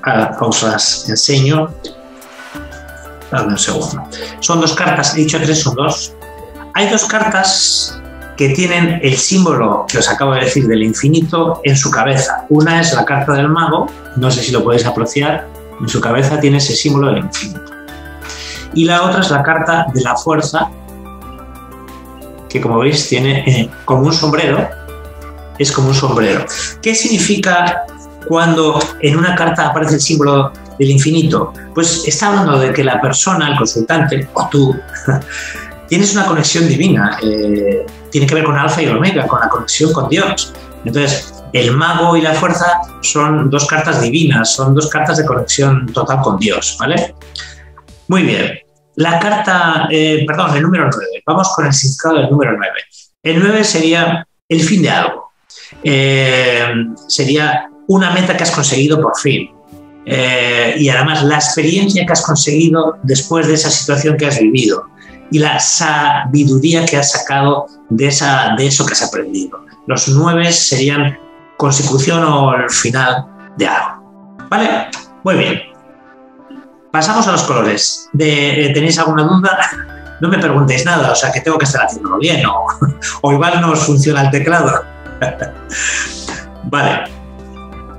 Ahora os las enseño, dame un segundo, son 2 cartas, he dicho 3, son 2, hay 2 cartas que tienen el símbolo que os acabo de decir del infinito en su cabeza. Una es la carta del mago, no sé si lo podéis apreciar, en su cabeza tiene ese símbolo del infinito. Y la otra es la carta de la fuerza, que como veis tiene como un sombrero, es como un sombrero. ¿Qué significa cuando en una carta aparece el símbolo del infinito? Pues está hablando de que la persona, el consultante, o tú, tienes una conexión divina, tiene que ver con alfa y omega, con la conexión con Dios. Entonces, el mago y la fuerza son 2 cartas divinas, son 2 cartas de conexión total con Dios, ¿vale? Muy bien. La carta, perdón, el número 9. Vamos con el significado del número 9. El 9 sería el fin de algo. Sería una meta que has conseguido por fin. Y además la experiencia que has conseguido después de esa situación que has vivido. Y la sabiduría que has sacado de eso que has aprendido. Los 9 serían consecución o el final de algo. ¿Vale? Muy bien. Pasamos a los colores. ¿Tenéis alguna duda? No me preguntéis nada, o sea que tengo que estar haciéndolo bien o igual no os funciona el teclado. Vale.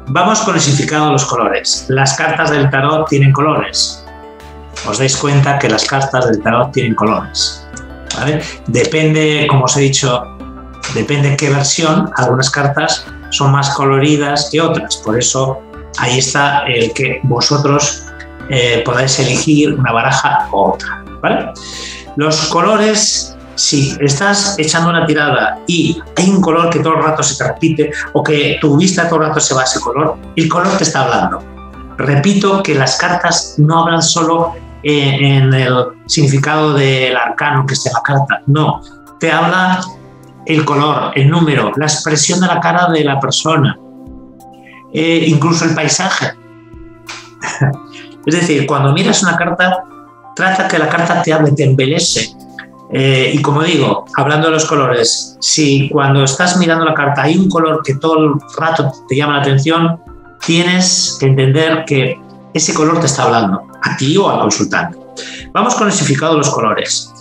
Vamos con el significado de los colores. Las cartas del tarot tienen colores. Os dais cuenta que las cartas del tarot tienen colores, ¿vale? Depende, como os he dicho, depende qué versión, algunas cartas son más coloridas que otras, por eso ahí está el que vosotros podáis elegir una baraja u otra, ¿vale? Los colores, si estás echando una tirada y hay un color que todo el rato se te repite o que tu vista todo el rato se va a ese color, el color te está hablando. Repito que las cartas no hablan solo en el significado del arcano que esté en la carta, no, te habla el color, el número, la expresión de la cara de la persona, incluso el paisaje. Es decir, cuando miras una carta, trata que la carta te hable, te embelece. Y como digo, hablando de los colores, si cuando estás mirando la carta hay un color que todo el rato te llama la atención, tienes que entender que ese color te está hablando, a ti o al consultante. Vamos con el significado de los colores.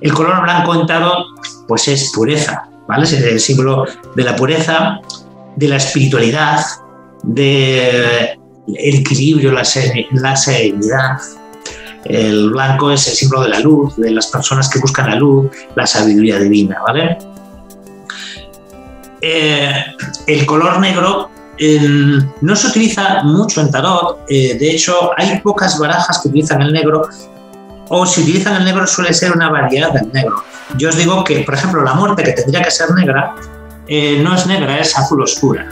El color blanco en tarot, pues es pureza, ¿vale? Es el símbolo de la pureza, de la espiritualidad, del equilibrio, la serenidad. El blanco es el símbolo de la luz, de las personas que buscan la luz, la sabiduría divina, ¿vale? el color negro no se utiliza mucho en tarot, de hecho hay pocas barajas que utilizan el negro, o si utilizan el negro suele ser una variedad del negro. Yo os digo que, por ejemplo, la muerte, que tendría que ser negra, no es negra, es azul oscura,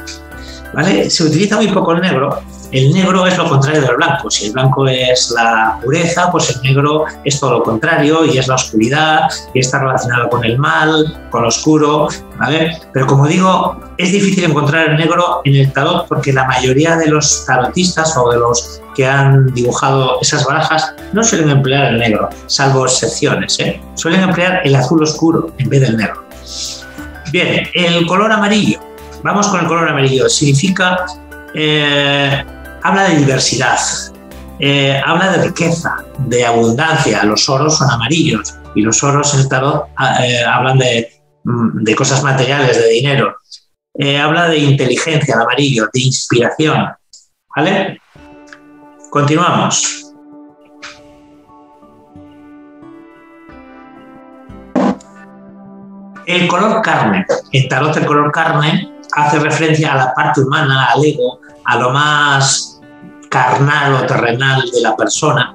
¿vale? Se utiliza muy poco el negro. El negro es lo contrario del blanco. Si el blanco es la pureza, pues el negro es todo lo contrario y es la oscuridad, y está relacionado con el mal, con lo oscuro, ¿vale? Pero como digo, es difícil encontrar el negro en el tarot porque la mayoría de los tarotistas o de los que han dibujado esas barajas no suelen emplear el negro, salvo excepciones, ¿eh? Suelen emplear el azul oscuro en vez del negro. Bien, el color amarillo. Vamos con el color amarillo. Significa... habla de diversidad, habla de riqueza, de abundancia. Los oros son amarillos y los oros en el tarot hablan de cosas materiales, de dinero. Habla de inteligencia, el amarillo, de inspiración. ¿Vale? Continuamos. El color carne. En tarot el color carne hace referencia a la parte humana, al ego, a lo más carnal o terrenal de la persona.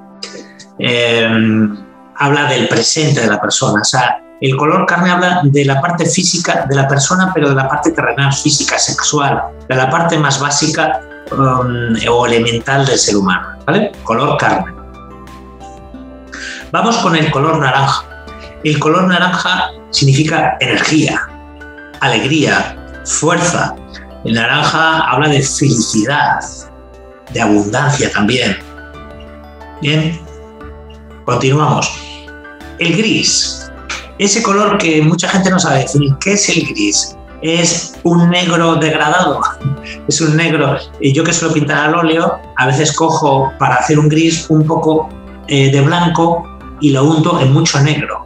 Habla del presente de la persona. O sea, el color carne habla de la parte física de la persona, pero de la parte terrenal, física, sexual, de la parte más básica o elemental del ser humano, ¿vale? Color carne. Vamos con el color naranja. El color naranja significa energía, alegría, fuerza. El naranja habla de felicidad, de abundancia también. Bien, continuamos. El gris, ese color que mucha gente no sabe definir. ¿Qué es el gris? Es un negro degradado, es un negro. Yo que suelo pintar al óleo, a veces cojo para hacer un gris un poco de blanco y lo unto en mucho negro.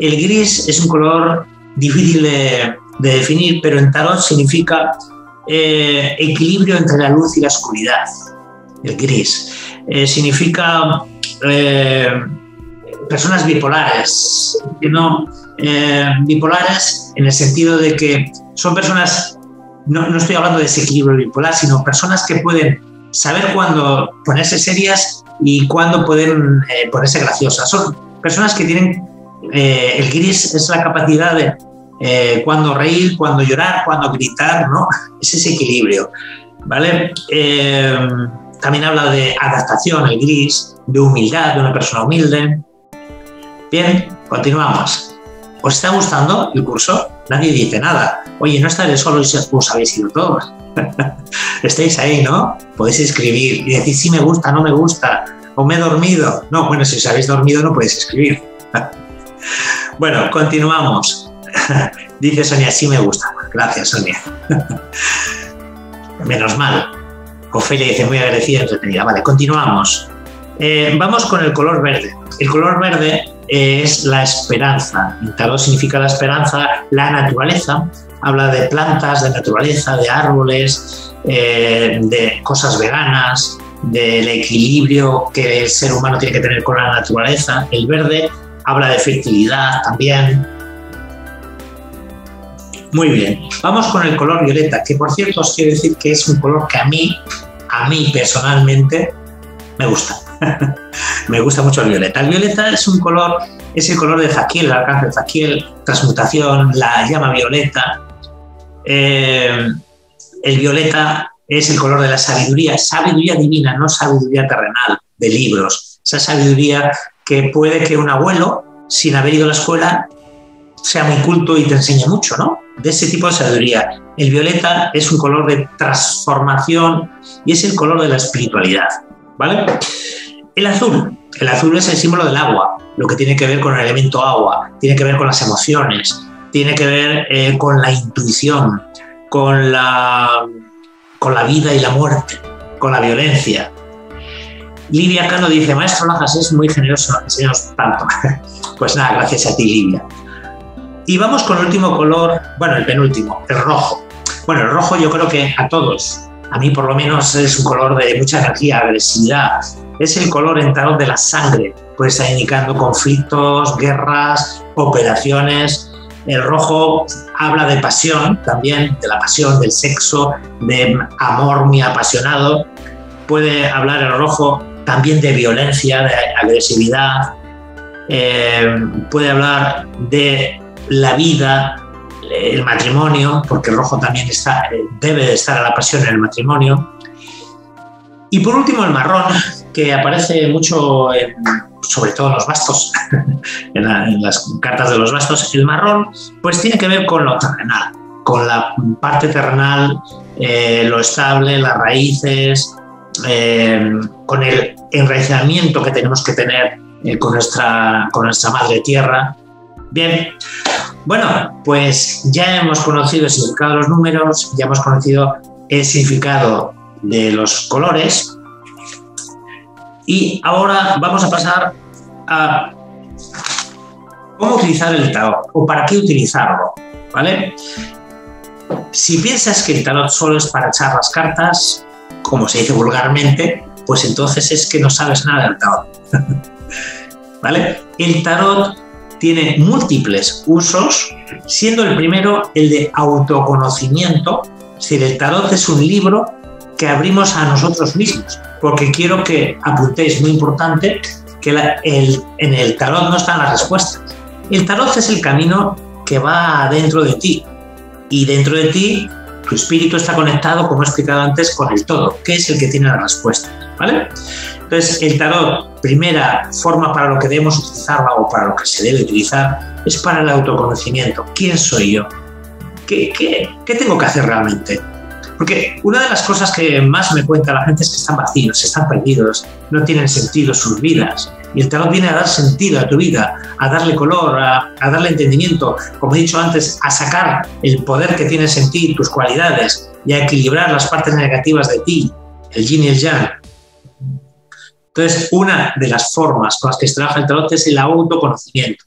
El gris es un color difícil de definir, pero en tarot significa equilibrio entre la luz y la oscuridad. El gris significa personas bipolares, ¿no? Bipolares en el sentido de que son personas, no estoy hablando de ese equilibrio bipolar, sino personas que pueden saber cuándo ponerse serias y cuándo pueden ponerse graciosas. Son personas que tienen, el gris es la capacidad de cuando reír, cuando llorar, cuando gritar, ¿no? Es ese equilibrio, ¿vale? También habla de adaptación, el gris, de humildad, de una persona humilde. Bien, continuamos. ¿Os está gustando el curso? Nadie dice nada. Oye, no estaré solo y os habéis ido todos. Estáis ahí, ¿no? Podéis escribir y decir si me gusta, no me gusta, o me he dormido. No, bueno, si os habéis dormido no podéis escribir. Bueno, continuamos. Dice Sonia, sí me gusta. Gracias, Sonia. Menos mal. Ofelia dice, muy agradecida, entretenida. Vale, continuamos. Vamos con el color verde. El color verde es la esperanza. En tarot significa la esperanza, la naturaleza. Habla de plantas, de naturaleza, de árboles, de cosas veganas, del equilibrio que el ser humano tiene que tener con la naturaleza. El verde habla de fertilidad también. Muy bien, vamos con el color violeta, que por cierto os quiero decir que es un color que a mí personalmente me gusta. Me gusta mucho el violeta. El violeta es un color, es el color de Zaquiel, el arcángel Zaquiel, transmutación, la llama violeta. El violeta es el color de la sabiduría, sabiduría divina, no sabiduría terrenal, de libros. Esa sabiduría que puede que un abuelo, sin haber ido a la escuela, sea muy culto y te enseñe mucho, ¿no? De ese tipo de sabiduría. El violeta es un color de transformación y es el color de la espiritualidad, ¿vale? El azul es el símbolo del agua, lo que tiene que ver con el elemento agua, tiene que ver con las emociones, tiene que ver con la intuición, con la vida y la muerte, con la violencia. Lidia Cano dice, maestro Lajas es muy generoso, enseñanos tanto. Pues nada, gracias a ti, Lidia. Y vamos con el último color, bueno, el penúltimo, el rojo. Bueno, el rojo yo creo que a todos, a mí por lo menos, es un color de mucha energía, agresividad. Es el color en tarot de la sangre, pues está indicando conflictos, guerras, operaciones, El rojo habla de pasión también, de la pasión, del sexo, de amor muy apasionado. Puede hablar el rojo también de violencia, de agresividad. Puede hablar de la vida, el matrimonio, porque el rojo también está, debe de estar a la pasión en el matrimonio. Y por último el marrón, que aparece mucho, sobre todo en los bastos, en las cartas de los bastos. El marrón pues tiene que ver con lo terrenal, con la parte terrenal, lo estable, las raíces, con el enraizamiento que tenemos que tener con nuestra madre tierra. Bien, bueno, pues ya hemos conocido el significado de los números, ya hemos conocido el significado de los colores y ahora vamos a pasar a cómo utilizar el tarot o para qué utilizarlo, ¿vale? Si piensas que el tarot solo es para echar las cartas, como se dice vulgarmente, pues entonces es que no sabes nada del tarot, ¿vale? El tarot tiene múltiples usos, siendo el primero el de autoconocimiento. Es decir, el tarot es un libro que abrimos a nosotros mismos, porque quiero que apuntéis, muy importante, que en el tarot no están las respuestas. El tarot es el camino que va dentro de ti, y dentro de ti tu espíritu está conectado, como he explicado antes, con el todo, que es el que tiene las respuestas, ¿vale? Entonces, el tarot, primera forma para lo que debemos utilizarla o para lo que se debe utilizar, es para el autoconocimiento. ¿Quién soy yo? ¿Qué tengo que hacer realmente? Porque una de las cosas que más me cuenta la gente es que están vacíos, están perdidos, no tienen sentido sus vidas. Y el tarot viene a dar sentido a tu vida, a darle color, a darle entendimiento, como he dicho antes, a sacar el poder que tienes en ti, tus cualidades, y a equilibrar las partes negativas de ti, el yin y el yang. Entonces, una de las formas con las que se trabaja el tarot es el autoconocimiento.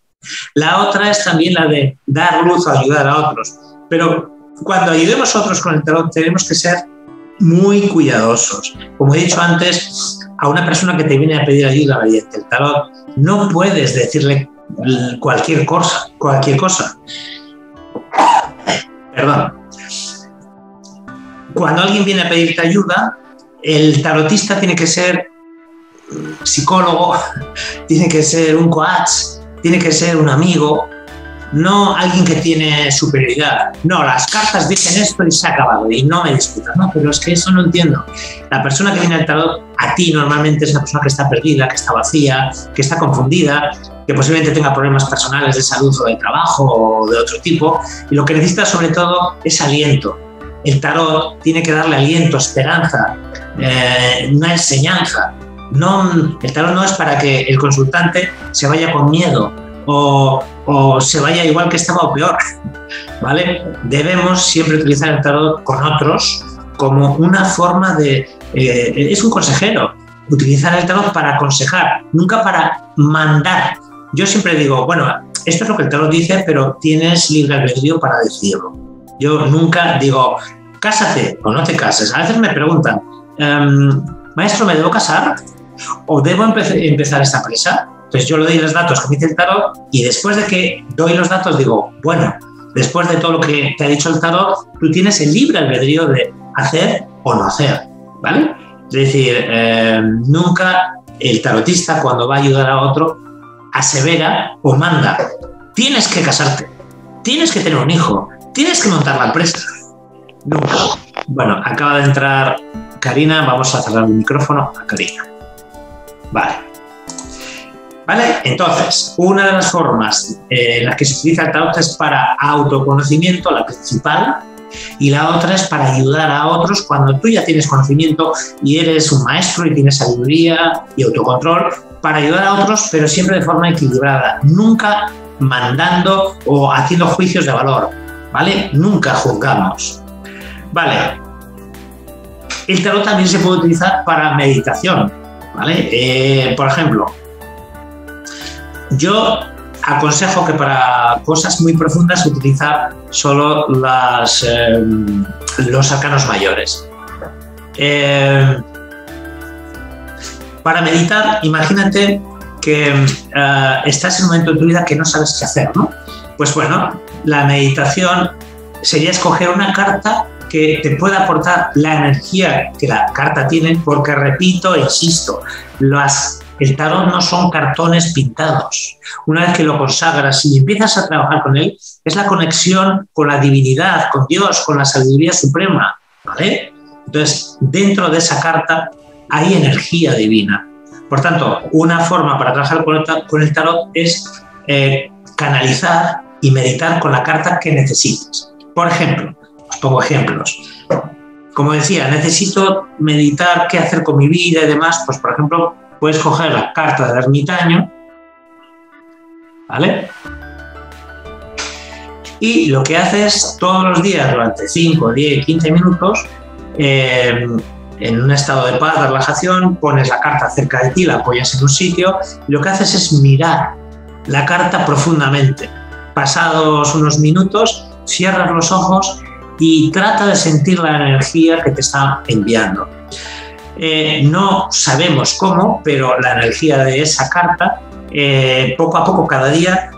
La otra es también la de dar luz, a ayudar a otros. Pero cuando ayudemos a otros con el tarot tenemos que ser muy cuidadosos. Como he dicho antes, a una persona que te viene a pedir ayuda mediante el tarot no puedes decirle cualquier cosa. Perdón. Cuando alguien viene a pedirte ayuda, el tarotista tiene que ser psicólogo, tiene que ser un coach, tiene que ser un amigo. No alguien que tiene superioridad. No, las cartas dicen esto y se ha acabado y no me discutas. No, pero es que eso no entiendo. La persona que viene al tarot a ti normalmente es una persona que está perdida, que está vacía, que está confundida, que posiblemente tenga problemas personales de salud o de trabajo o de otro tipo. Y lo que necesita sobre todo es aliento. El tarot tiene que darle aliento, esperanza, una enseñanza. No, el tarot no es para que el consultante se vaya con miedo o se vaya igual que estaba o peor, ¿vale? Debemos siempre utilizar el tarot con otros como una forma de... es un consejero. Utilizar el tarot para aconsejar, nunca para mandar. Yo siempre digo, bueno, esto es lo que el tarot dice, pero tienes libre albedrío para decidirlo. Yo nunca digo, cásate o no te cases. A veces me preguntan, maestro, ¿me debo casar? ¿O debo empezar esta empresa? Entonces yo le doy los datos que me dice el tarot y después de que doy los datos digo, bueno, después de todo lo que te ha dicho el tarot, tú tienes el libre albedrío de hacer o no hacer, ¿vale? Es decir, nunca el tarotista cuando va a ayudar a otro asevera o manda, tienes que casarte, tienes que tener un hijo, tienes que montar la empresa. Nunca. Bueno, acaba de entrar Karina, vamos a cerrar el micrófono a Karina. Vale. ¿Vale? Entonces, una de las formas en las que se utiliza el tarot es para autoconocimiento, la principal, y la otra es para ayudar a otros cuando tú ya tienes conocimiento y eres un maestro y tienes sabiduría y autocontrol, para ayudar a otros, pero siempre de forma equilibrada, nunca mandando o haciendo juicios de valor, ¿vale? Nunca juzgamos. Vale. El tarot también se puede utilizar para meditación, ¿vale? Por ejemplo, yo aconsejo que para cosas muy profundas utilizar solo los arcanos mayores. Para meditar, imagínate que estás en un momento de tu vida que no sabes qué hacer, ¿no? Pues bueno, la meditación sería escoger una carta que te pueda aportar la energía que la carta tiene, porque, repito, insisto, el tarot no son cartones pintados. Una vez que lo consagras y empiezas a trabajar con él, es la conexión con la divinidad, con Dios, con la sabiduría suprema, ¿vale? Entonces, dentro de esa carta hay energía divina. Por tanto, una forma para trabajar con el tarot es canalizar y meditar con la carta que necesites. Por ejemplo, os pongo ejemplos. Como decía, necesito meditar qué hacer con mi vida y demás. Pues, por ejemplo, puedes coger la carta del ermitaño, ¿vale? Y lo que haces todos los días durante 5, 10, 15 minutos, en un estado de paz, de relajación, pones la carta cerca de ti, la apoyas en un sitio, y lo que haces es mirar la carta profundamente. Pasados unos minutos, cierras los ojos y trata de sentir la energía que te está enviando. No sabemos cómo, pero la energía de esa carta, poco a poco, cada día,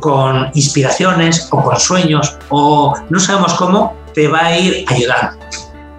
con inspiraciones o con sueños, o no sabemos cómo, te va a ir ayudando.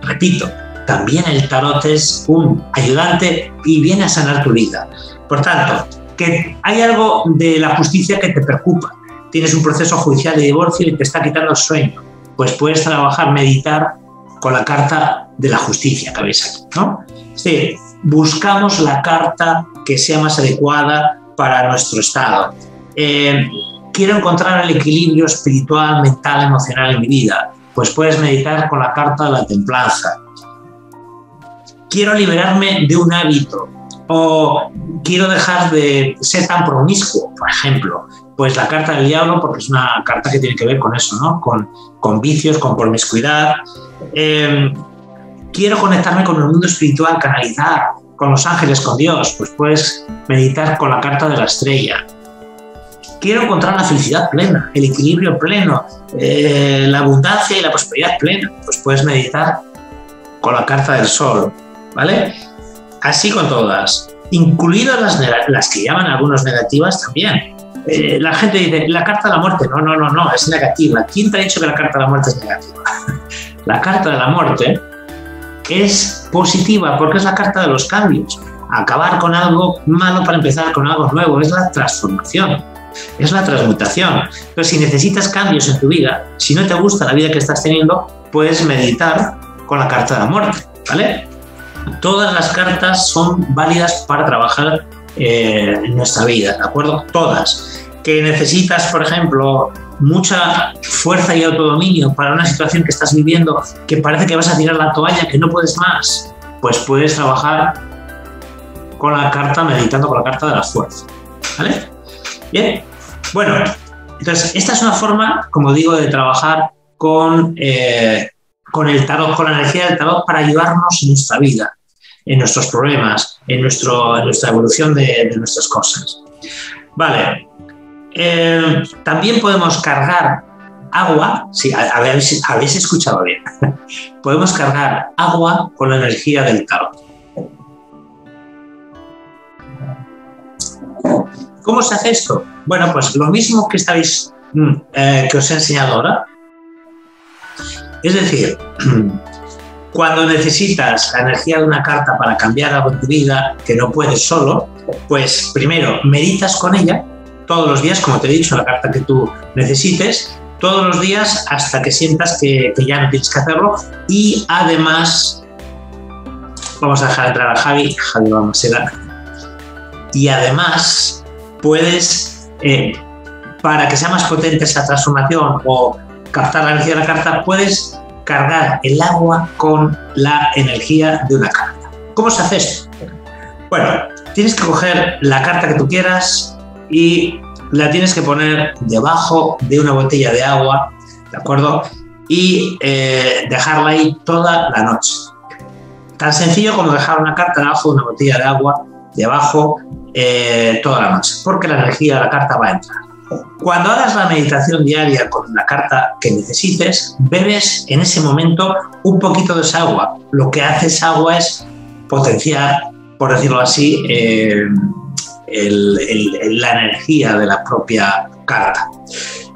Repito, también el tarot es un ayudante y viene a sanar tu vida. Por tanto, que hay algo de la justicia que te preocupa. Tienes un proceso judicial de divorcio y te está quitando el sueño. Pues puedes trabajar, meditar con la carta de la justicia que veis aquí, ¿no? Sí, buscamos la carta que sea más adecuada para nuestro estado. Quiero encontrar el equilibrio espiritual, mental, emocional en mi vida. Pues puedes meditar con la carta de la templanza. Quiero liberarme de un hábito o quiero dejar de ser tan promiscuo, por ejemplo. Pues la carta del diablo, porque es una carta que tiene que ver con eso, ¿no? Con vicios, con promiscuidad. Quiero conectarme con el mundo espiritual, canalizar con los ángeles, con Dios. Pues puedes meditar con la carta de la estrella. Quiero encontrar la felicidad plena, el equilibrio pleno, la abundancia y la prosperidad plena. Pues puedes meditar con la carta del sol, ¿vale? Así con todas, incluidas las que llaman algunos negativas también. La gente dice, la carta de la muerte, no, es negativa. ¿Quién te ha dicho que la carta de la muerte es negativa? La carta de la muerte es positiva porque es la carta de los cambios. Acabar con algo malo para empezar con algo nuevo, es la transformación, es la transmutación. Pero si necesitas cambios en tu vida, si no te gusta la vida que estás teniendo, puedes meditar con la carta de la muerte, ¿vale? Todas las cartas son válidas para trabajar en nuestra vida, ¿de acuerdo? Todas. Que necesitas, por ejemplo, mucha fuerza y autodominio para una situación que estás viviendo, que parece que vas a tirar la toalla, que no puedes más, pues puedes trabajar con la carta, meditando con la carta de la fuerza, ¿vale? Bien. Bueno, entonces, esta es una forma, como digo, de trabajar con el tarot, con la energía del tarot, para ayudarnos en nuestra vida, en nuestros problemas, en nuestra evolución de nuestras cosas. Vale. También podemos cargar agua. Sí, habéis escuchado bien. Podemos cargar agua con la energía del tarot. ¿Cómo se hace esto? Bueno, pues lo mismo que estáis que os he enseñado ahora. Es decir, cuando necesitas la energía de una carta para cambiar algo en tu vida que no puedes solo, pues primero meditas con ella todos los días, como te he dicho, la carta que tú necesites, todos los días hasta que sientas que ya no tienes que hacerlo. Y además, vamos a dejar entrar a Javi vamos a dar. Y además puedes, para que sea más potente esa transformación o captar la energía de la carta, puedes cargar el agua con la energía de una carta. ¿Cómo se hace esto? Bueno, tienes que coger la carta que tú quieras y la tienes que poner debajo de una botella de agua, ¿de acuerdo? Y dejarla ahí toda la noche. Tan sencillo como dejar una carta debajo de una botella de agua, debajo toda la noche, porque la energía de la carta va a entrar. Cuando hagas la meditación diaria con la carta que necesites, bebes en ese momento un poquito de esa agua. Lo que hace esa agua es potenciar, por decirlo así, la energía de la propia carta.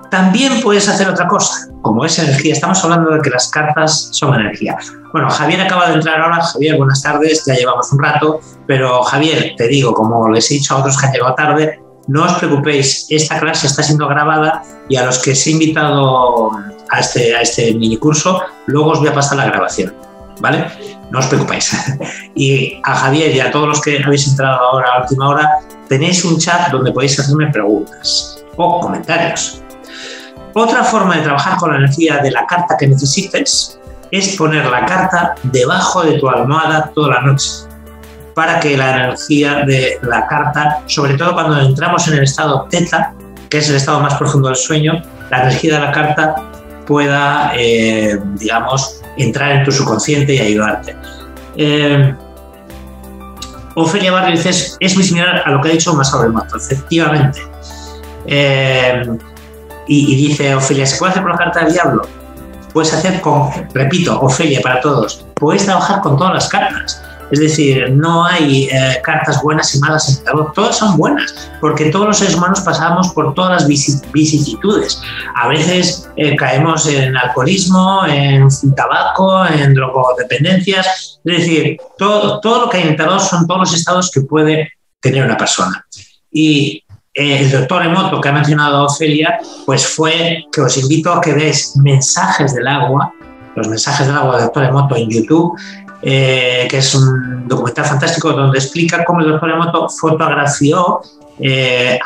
También puedes hacer otra cosa, como es energía. Estamos hablando de que las cartas son energía. Bueno, Javier acaba de entrar ahora. Javier, buenas tardes, ya llevamos un rato, pero Javier, te digo, como les he dicho a otros que han llegado tarde, no os preocupéis, esta clase está siendo grabada y a los que os he invitado a este minicurso, luego os voy a pasar la grabación, ¿vale? No os preocupéis. Y a Javier y a todos los que habéis entrado ahora a última hora, tenéis un chat donde podéis hacerme preguntas o comentarios. Otra forma de trabajar con la energía de la carta que necesites es poner la carta debajo de tu almohada toda la noche para que la energía de la carta, sobre todo cuando entramos en el estado teta, que es el estado más profundo del sueño, la energía de la carta pueda, digamos, entrar en tu subconsciente y ayudarte. Ofelia Barrios dice, es muy similar a lo que ha dicho Masaru Emoto, efectivamente. Y dice Ofelia, ¿se puede hacer con la carta del diablo? Puedes hacer con, repito, Ofelia, para todos, puedes trabajar con todas las cartas. Es decir, no hay cartas buenas y malas en el tarot, todas son buenas, porque todos los seres humanos pasamos por todas las vicisitudes. A veces caemos en alcoholismo, en tabaco, en drogodependencias. Es decir, todo lo que hay en el tarot son todos los estados que puede tener una persona. Y el doctor Emoto, que ha mencionado Ofelia, pues fue que os invito a que veáis Mensajes del Agua, los Mensajes del Agua del doctor Emoto en YouTube, que es un documental fantástico donde explica cómo el doctor Emoto fotografió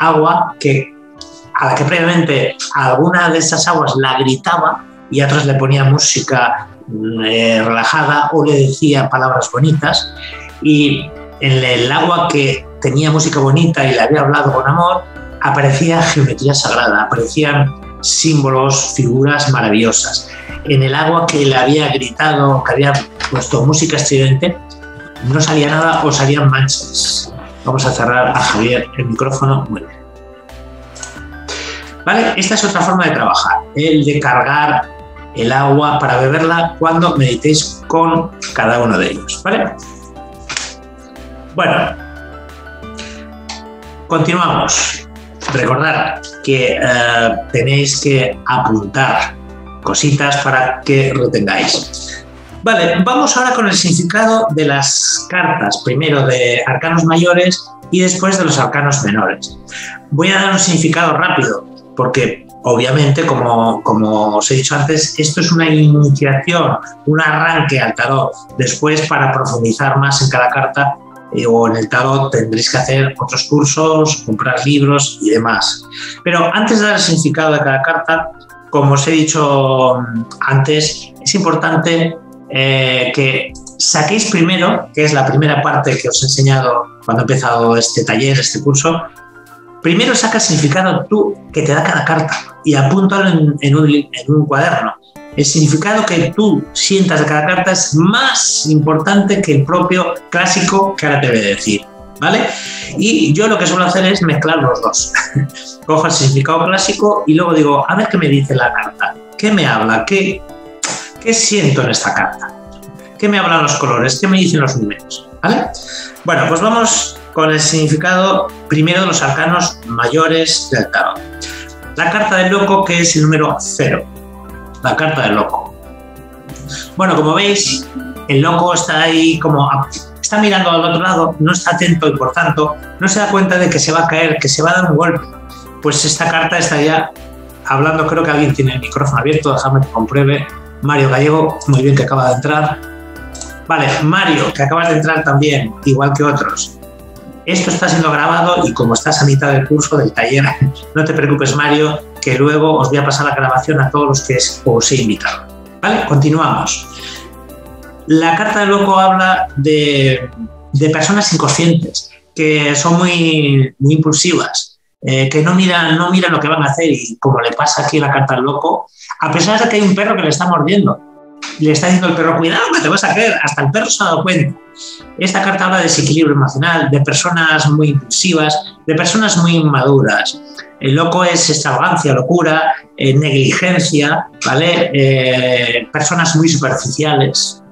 agua a la que previamente alguna de esas aguas la gritaba y a otras le ponía música relajada o le decía palabras bonitas, y en el agua que tenía música bonita y le había hablado con amor, aparecía geometría sagrada, aparecían símbolos, figuras maravillosas. En el agua que le había gritado, que había puesto música estridente, no salía nada o salían manchas. Vamos a cerrar a Javier el micrófono. Muy bien. ¿Vale? Esta es otra forma de trabajar, el de cargar el agua para beberla cuando meditéis con cada uno de ellos, ¿vale? Bueno, continuamos. Recordad que tenéis que apuntar cositas para que lo tengáis. Vale, vamos ahora con el significado de las cartas, primero de arcanos mayores y después de los arcanos menores. Voy a dar un significado rápido, porque obviamente, como os he dicho antes, esto es una iniciación, un arranque al tarot. Después, para profundizar más en cada carta o en el tarot, tendréis que hacer otros cursos, comprar libros y demás. Pero antes de dar el significado de cada carta, como os he dicho antes, es importante que saquéis primero, que es la primera parte que os he enseñado cuando he empezado este taller, este curso, primero saca el significado tú que te da cada carta y apúntalo en un cuaderno. El significado que tú sientas de cada carta es más importante que el propio clásico que ahora te voy a decir, ¿vale? Y yo lo que suelo hacer es mezclar los dos. Cojo el significado clásico y luego digo, a ver qué me dice la carta, qué me habla, qué siento en esta carta, qué me hablan los colores, qué me dicen los números, ¿vale? Bueno, pues vamos con el significado primero de los arcanos mayores del tarot. La carta del loco, que es el número 0. La carta del loco. Bueno, como veis, el loco está ahí como... Está mirando al otro lado, no está atento y por tanto no se da cuenta de que se va a caer, que se va a dar un golpe. Pues esta carta estaría hablando, creo que alguien tiene el micrófono abierto, déjame que compruebe. Mario Gallego, muy bien, que acaba de entrar. Vale, Mario, que acabas de entrar también, igual que otros. Esto está siendo grabado y como estás a mitad del curso, del taller, no te preocupes, Mario, que luego os voy a pasar la grabación a todos los que os he invitado. ¿Vale? Continuamos. La carta del loco habla de personas inconscientes, que son muy impulsivas, que no miran lo que van a hacer, y como le pasa aquí a la carta del loco, a pesar de que hay un perro que le está mordiendo, le está diciendo al perro, cuidado que te vas a caer, hasta el perro se ha dado cuenta. Esta carta habla de desequilibrio emocional, de personas muy impulsivas, de personas muy inmaduras. El loco es extravagancia, locura, negligencia, ¿vale? Personas muy superficiales.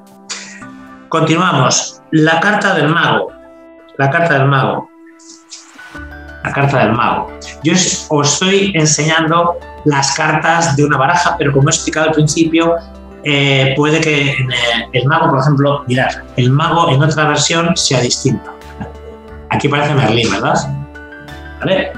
Continuamos. La carta del mago. La carta del mago. la carta del mago. Yo os estoy enseñando las cartas de una baraja, pero como he explicado al principio, puede que el mago, por ejemplo, mirad, el mago en otra versión sea distinto. Aquí parece Merlín, ¿verdad? ¿Vale?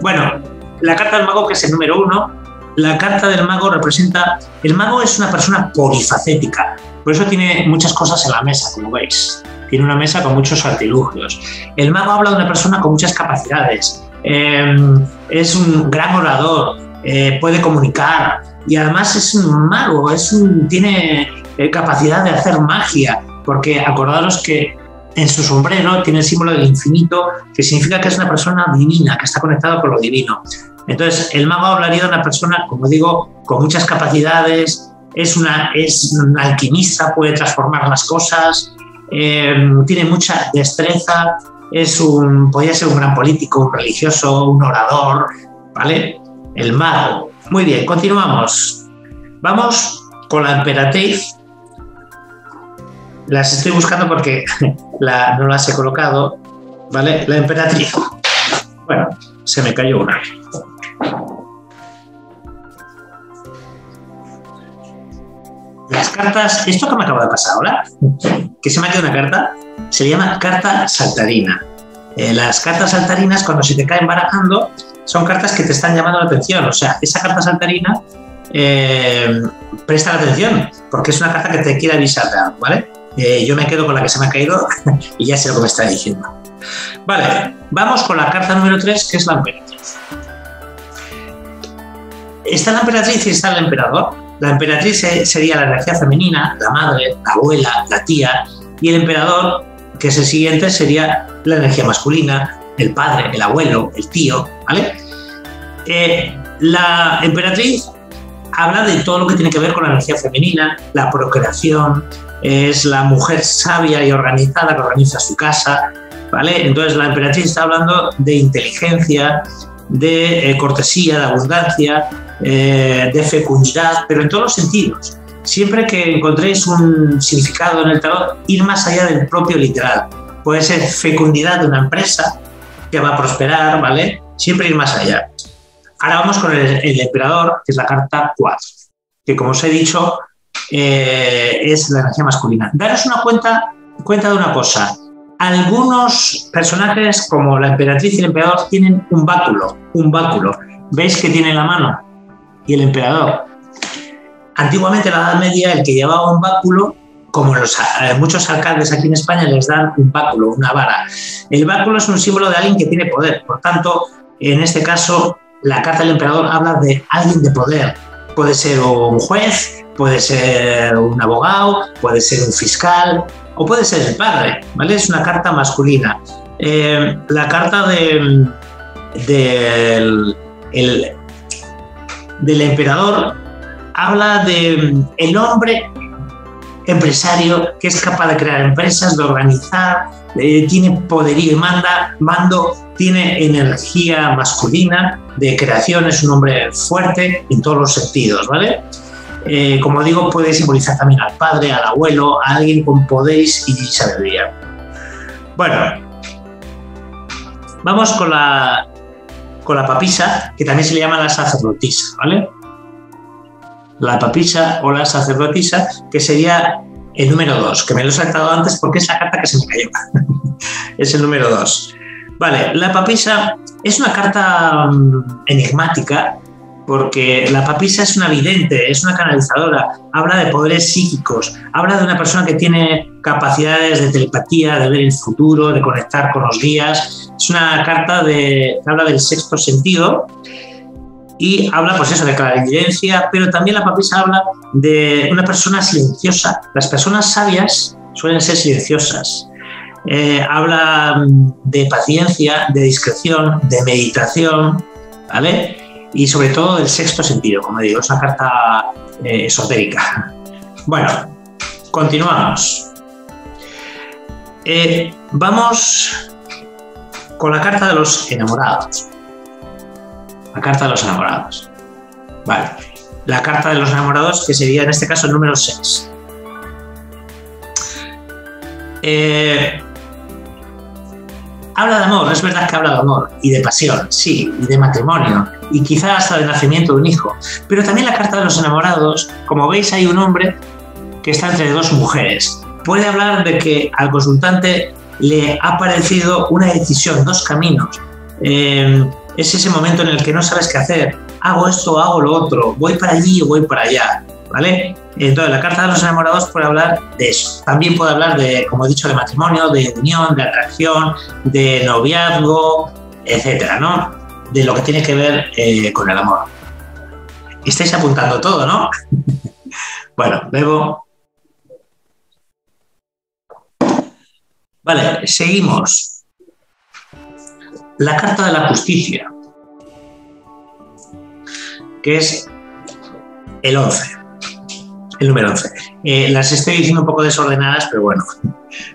Bueno, la carta del mago, que es el número 1, la carta del mago representa... El mago es una persona polifacética, por eso tiene muchas cosas en la mesa, como veis. Tiene una mesa con muchos artilugios. El mago habla de una persona con muchas capacidades, es un gran orador, puede comunicar, y además es un mago, tiene capacidad de hacer magia, porque acordaros que en su sombrero tiene el símbolo del infinito, que significa que es una persona divina, que está conectada con lo divino. Entonces, el mago hablaría de una persona, como digo, con muchas capacidades, es un alquimista, puede transformar las cosas, tiene mucha destreza, podría ser un gran político, un religioso, un orador, ¿vale? El mago. Muy bien, continuamos. Vamos con la emperatriz. Las estoy buscando porque no las he colocado, ¿vale? La emperatriz. Bueno, se me cayó una. Las cartas, esto que me acaba de pasar ahora, que se me ha quedado una carta, se llama carta saltarina. Las cartas saltarinas, cuando se te caen barajando, son cartas que te están llamando la atención. O sea, esa carta saltarina, presta la atención, porque es una carta que te quiere avisar de algo, ¿vale? Yo me quedo con la que se me ha caído y ya sé lo que me está diciendo. Vale, vamos con la carta número 3, que es la emperatriz. Está la emperatriz y está el emperador. La emperatriz sería la energía femenina, la madre, la abuela, la tía, y el emperador, que es el siguiente, sería la energía masculina, el padre, el abuelo, el tío, ¿vale? La emperatriz habla de todo lo que tiene que ver con la energía femenina, la procreación, es la mujer sabia y organizada que organiza su casa, ¿vale? Entonces la emperatriz está hablando de inteligencia, de cortesía, de abundancia, de fecundidad, pero en todos los sentidos. Siempre que encontréis un significado en el tarot, ir más allá del propio literal. Puede ser fecundidad de una empresa que va a prosperar, ¿vale? Siempre ir más allá. Ahora vamos con el emperador, que es la carta 4, que como os he dicho, es la energía masculina. Daros una cuenta de una cosa. Algunos personajes, como la emperatriz y el emperador, tienen un báculo, ¿Veis que tiene en la mano? Y el emperador. Antiguamente, en la Edad Media, el que llevaba un báculo, como muchos alcaldes aquí en España, les dan un báculo, una vara. El báculo es un símbolo de alguien que tiene poder. Por tanto, en este caso, la carta del emperador habla de alguien de poder. Puede ser un juez, puede ser un abogado, puede ser un fiscal o puede ser el padre, ¿vale? Es una carta masculina. La carta del emperador habla de el hombre empresario que es capaz de crear empresas, de organizar, tiene poderío y mando, tiene energía masculina de creación, es un hombre fuerte en todos los sentidos, ¿vale? Como digo, puede simbolizar también al padre, al abuelo, a alguien con poderes y sabiduría. Bueno, vamos con la papisa, que también se le llama la sacerdotisa, ¿vale? La papisa o la sacerdotisa, que sería el número 2, que me lo he saltado antes porque es la carta que se me cayó. Es el número 2. Vale, la papisa es una carta enigmática, porque la papisa es una vidente, es una canalizadora, habla de poderes psíquicos, habla de una persona que tiene capacidades de telepatía, de ver el futuro, de conectar con los guías. Es una carta que habla del sexto sentido y habla, pues eso, de clarividencia, pero también la papisa habla de una persona silenciosa. Las personas sabias suelen ser silenciosas. Habla de paciencia, de discreción, de meditación, ¿vale? Y sobre todo del sexto sentido, como digo, es una carta esotérica. Bueno, continuamos. Vamos con la carta de los enamorados. La carta de los enamorados. Vale, la carta de los enamorados, que sería en este caso el número 6. Habla de amor, es verdad que habla de amor y de pasión, sí, y de matrimonio y quizá hasta del nacimiento de un hijo. Pero también la carta de los enamorados, como veis, hay un hombre que está entre dos mujeres. Puede hablar de que al consultante le ha parecido una decisión, dos caminos. Es ese momento en el que no sabes qué hacer. Hago esto, hago lo otro, voy para allí o voy para allá, ¿vale? Entonces, la carta de los enamorados puede hablar de eso. También puede hablar de, como he dicho, de matrimonio, de unión, de atracción, de noviazgo, etcétera, ¿no? De lo que tiene que ver con el amor. Estáis apuntando todo, ¿no? Bueno, luego... Vale, seguimos. La carta de la justicia, que es el 11, el número 11. Las estoy diciendo un poco desordenadas, pero bueno,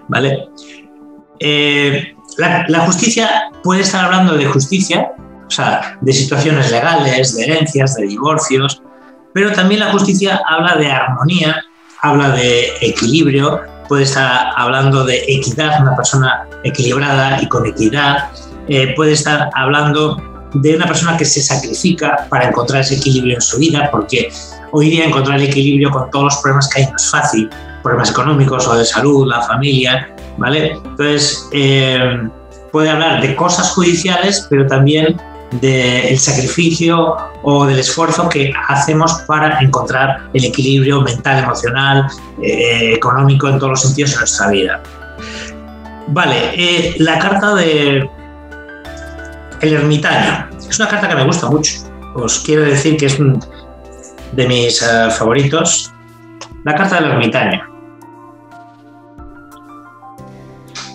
¿vale? La justicia puede estar hablando de justicia, o sea, de situaciones legales, de herencias, de divorcios, pero también la justicia habla de armonía, habla de equilibrio, puede estar hablando de equidad, una persona equilibrada y con equidad, puede estar hablando de una persona que se sacrifica para encontrar ese equilibrio en su vida, porque hoy día encontrar el equilibrio con todos los problemas que hay no es fácil, problemas económicos o de salud, la familia, ¿vale? Entonces, puede hablar de cosas judiciales, pero también del sacrificio o del esfuerzo que hacemos para encontrar el equilibrio mental, emocional, económico, en todos los sentidos de nuestra vida. Vale, la carta de... El ermitaño. Es una carta que me gusta mucho. Os quiero decir que es de mis favoritos. La carta del ermitaño.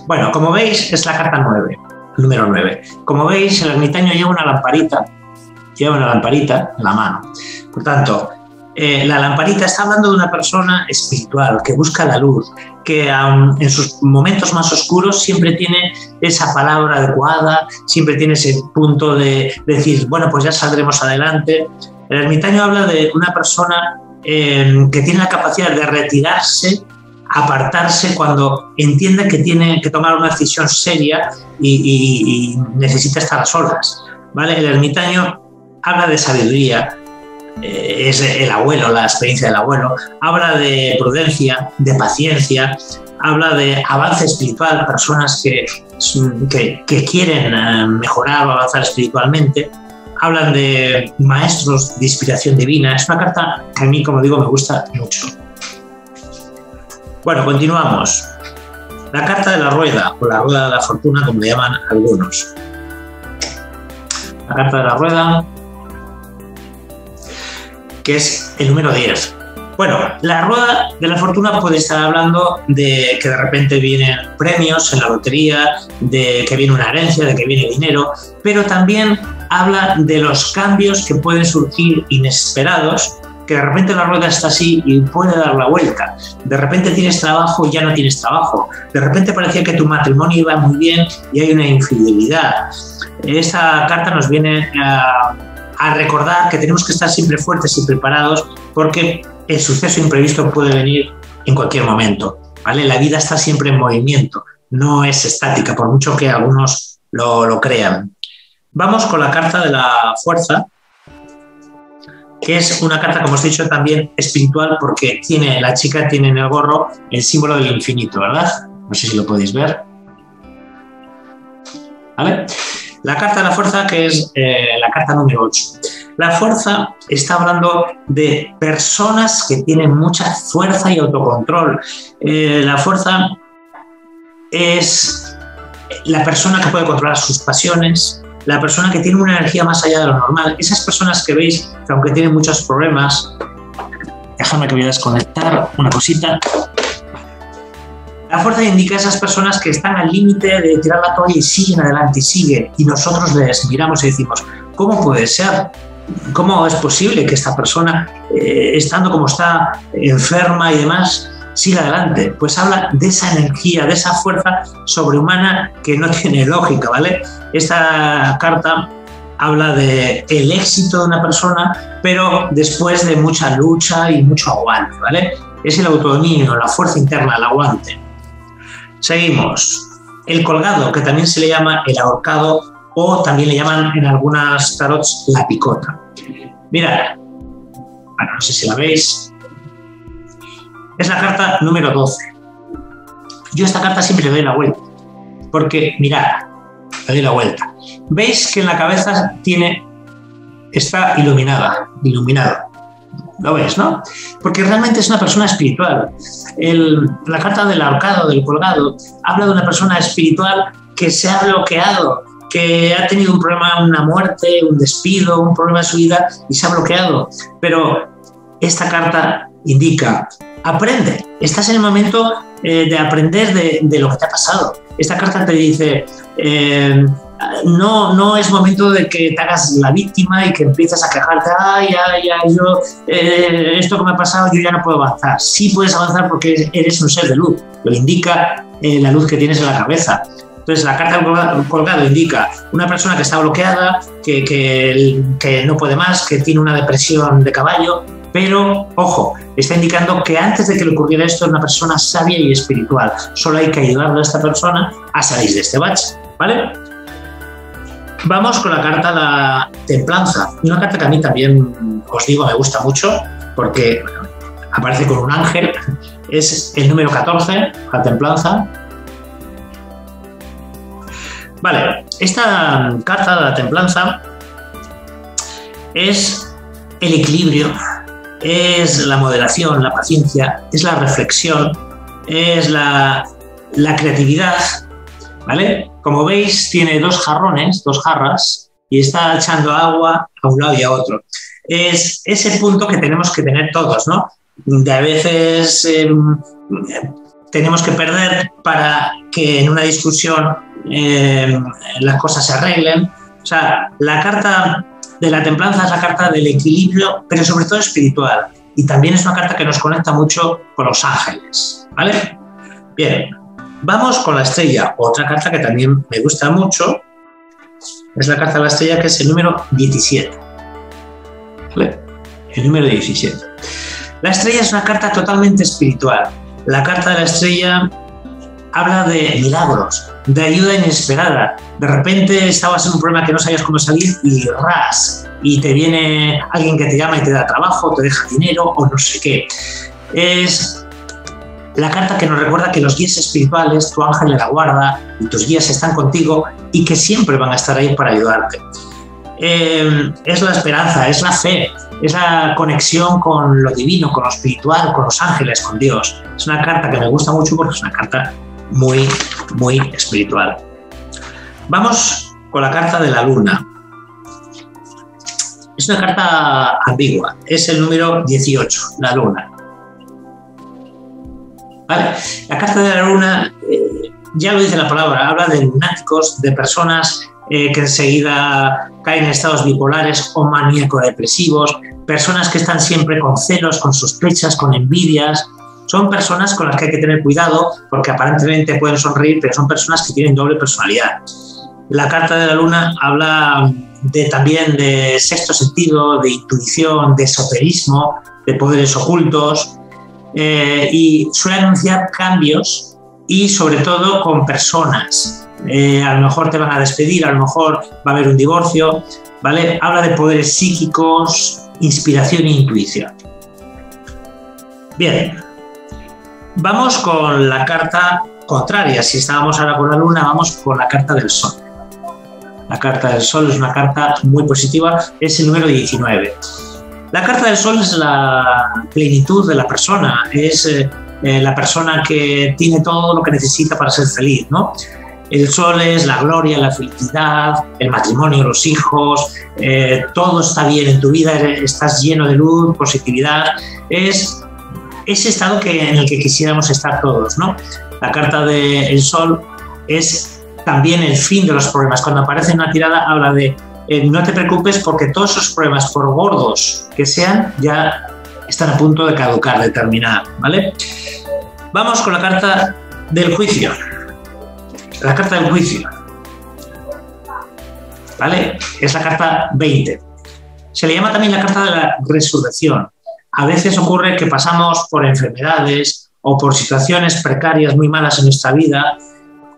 Bueno, como veis, es la carta 9, número 9. Como veis, el ermitaño lleva una lamparita en la mano. Por tanto, la lamparita está hablando de una persona espiritual que busca la luz, que en sus momentos más oscuros siempre tiene esa palabra adecuada, siempre tiene ese punto de decir, bueno, pues ya saldremos adelante. El ermitaño habla de una persona que tiene la capacidad de retirarse, apartarse cuando entiende que tiene que tomar una decisión seria y necesita estar a solas, ¿vale? El ermitaño habla de sabiduría, es el abuelo, la experiencia del abuelo, habla de prudencia, de paciencia, habla de avance espiritual, personas que quieren mejorar o avanzar espiritualmente, hablan de maestros de inspiración divina. Es una carta que a mí, como digo, me gusta mucho. Bueno, continuamos. La carta de la rueda, o la rueda de la fortuna, como le llaman algunos. La carta de la rueda, que es el número 10. Bueno, la rueda de la fortuna puede estar hablando de que de repente vienen premios en la lotería, de que viene una herencia, de que viene dinero, pero también habla de los cambios que pueden surgir inesperados, que de repente la rueda está así y puede dar la vuelta. De repente tienes trabajo y ya no tienes trabajo. De repente parecía que tu matrimonio iba muy bien y hay una infidelidad. Esta carta nos viene a recordar que tenemos que estar siempre fuertes y preparados, porque el suceso imprevisto puede venir en cualquier momento, ¿vale? La vida está siempre en movimiento, no es estática, por mucho que algunos lo crean. Vamos con la carta de la fuerza, que es una carta, como os he dicho, también espiritual, porque la chica tiene en el gorro el símbolo del infinito, ¿verdad? No sé si lo podéis ver. ¿Vale? La carta de la fuerza, que es la carta número 8. La fuerza está hablando de personas que tienen mucha fuerza y autocontrol. La fuerza es la persona que puede controlar sus pasiones, la persona que tiene una energía más allá de lo normal. Esas personas que veis que aunque tienen muchos problemas... Déjame que voy a desconectar una cosita. La fuerza indica a esas personas que están al límite de tirar la toalla y siguen adelante y siguen. Y nosotros les miramos y decimos, ¿cómo puede ser? ¿Cómo es posible que esta persona, estando como está, enferma y demás, siga adelante? Pues habla de esa energía, de esa fuerza sobrehumana que no tiene lógica, ¿vale? Esta carta habla del éxito de una persona, pero después de mucha lucha y mucho aguante, ¿vale? Es el autodominio, la fuerza interna, el aguante. Seguimos. El colgado, que también se le llama el ahorcado o también le llaman en algunas tarots la picota. Mirad, bueno, no sé si la veis, es la carta número 12. Yo esta carta siempre le doy la vuelta, porque mirad, le doy la vuelta. ¿Veis que en la cabeza tiene, está iluminada, iluminado? Lo ves, ¿no? Porque realmente es una persona espiritual. La carta del ahorcado, del colgado, habla de una persona espiritual que se ha bloqueado, que ha tenido un problema, una muerte, un despido, un problema en su vida y se ha bloqueado. Pero esta carta indica, aprende, estás en el momento de aprender de lo que te ha pasado. Esta carta te dice, no es momento de que te hagas la víctima y que empiezas a quejarte, esto que me ha pasado, yo ya no puedo avanzar. Sí puedes avanzar porque eres un ser de luz, lo indica la luz que tienes en la cabeza. Entonces la carta colgado indica una persona que está bloqueada, que no puede más, que tiene una depresión de caballo, pero, ojo, está indicando que antes de que le ocurriera esto es una persona sabia y espiritual. Solo hay que ayudarle a esta persona a salir de este bache, ¿vale? Vamos con la carta de la templanza, una carta que a mí también, os digo, me gusta mucho porque bueno, aparece con un ángel, es el número 14, la templanza. Vale, esta carta de la templanza es el equilibrio, es la moderación, la paciencia, es la reflexión, es la creatividad, ¿vale? Como veis, tiene dos jarras, y está echando agua a un lado y a otro. Es ese punto que tenemos que tener todos, ¿no? De a veces tenemos que perder para que en una discusión las cosas se arreglen. O sea, la carta de la templanza es la carta del equilibrio, pero sobre todo espiritual. Y también es una carta que nos conecta mucho con los ángeles, ¿vale? Bien. Vamos con la estrella, otra carta que también me gusta mucho, es la carta de la estrella, que es el número 17. ¿Vale? El número 17. La estrella es una carta totalmente espiritual. La carta de la estrella habla de milagros, de ayuda inesperada. De repente estabas en un problema que no sabías cómo salir y ras, y te viene alguien que te llama y te da trabajo, te deja dinero o no sé qué. Es la carta que nos recuerda que los guías espirituales, tu ángel de la guarda y tus guías están contigo y que siempre van a estar ahí para ayudarte. Es la esperanza, es la fe, es la conexión con lo divino, con lo espiritual, con los ángeles, con Dios. Es una carta que me gusta mucho porque es una carta muy, muy espiritual. Vamos con la carta de la luna. Es una carta ambigua, es el número 18, la luna. ¿Vale? La carta de la luna, ya lo dice la palabra, habla de lunáticos, de personas que enseguida caen en estados bipolares o maníaco-depresivos, personas que están siempre con celos, con sospechas, con envidias. Son personas con las que hay que tener cuidado porque aparentemente pueden sonreír, pero son personas que tienen doble personalidad. La carta de la luna habla también de sexto sentido, de intuición, de esoterismo, de poderes ocultos. Y suele anunciar cambios y sobre todo con personas. A lo mejor te van a despedir, a lo mejor va a haber un divorcio, ¿vale? Habla de poderes psíquicos, inspiración e intuición. Bien, vamos con la carta contraria. Si estábamos ahora con la luna, vamos con la carta del sol. La carta del sol es una carta muy positiva, es el número 19. La carta del sol es la plenitud de la persona, es la persona que tiene todo lo que necesita para ser feliz, ¿no? El sol es la gloria, la felicidad, el matrimonio, los hijos, todo está bien en tu vida, estás lleno de luz, positividad, es ese estado en el que quisiéramos estar todos, ¿no? La carta del sol es también el fin de los problemas. Cuando aparece en una tirada habla de no te preocupes porque todos esos problemas, por gordos que sean, ya están a punto de caducar, de terminar, ¿vale? Vamos con la carta del juicio. La carta del juicio, ¿vale? Es la carta 20. Se le llama también la carta de la resurrección. A veces ocurre que pasamos por enfermedades o por situaciones precarias muy malas en nuestra vida,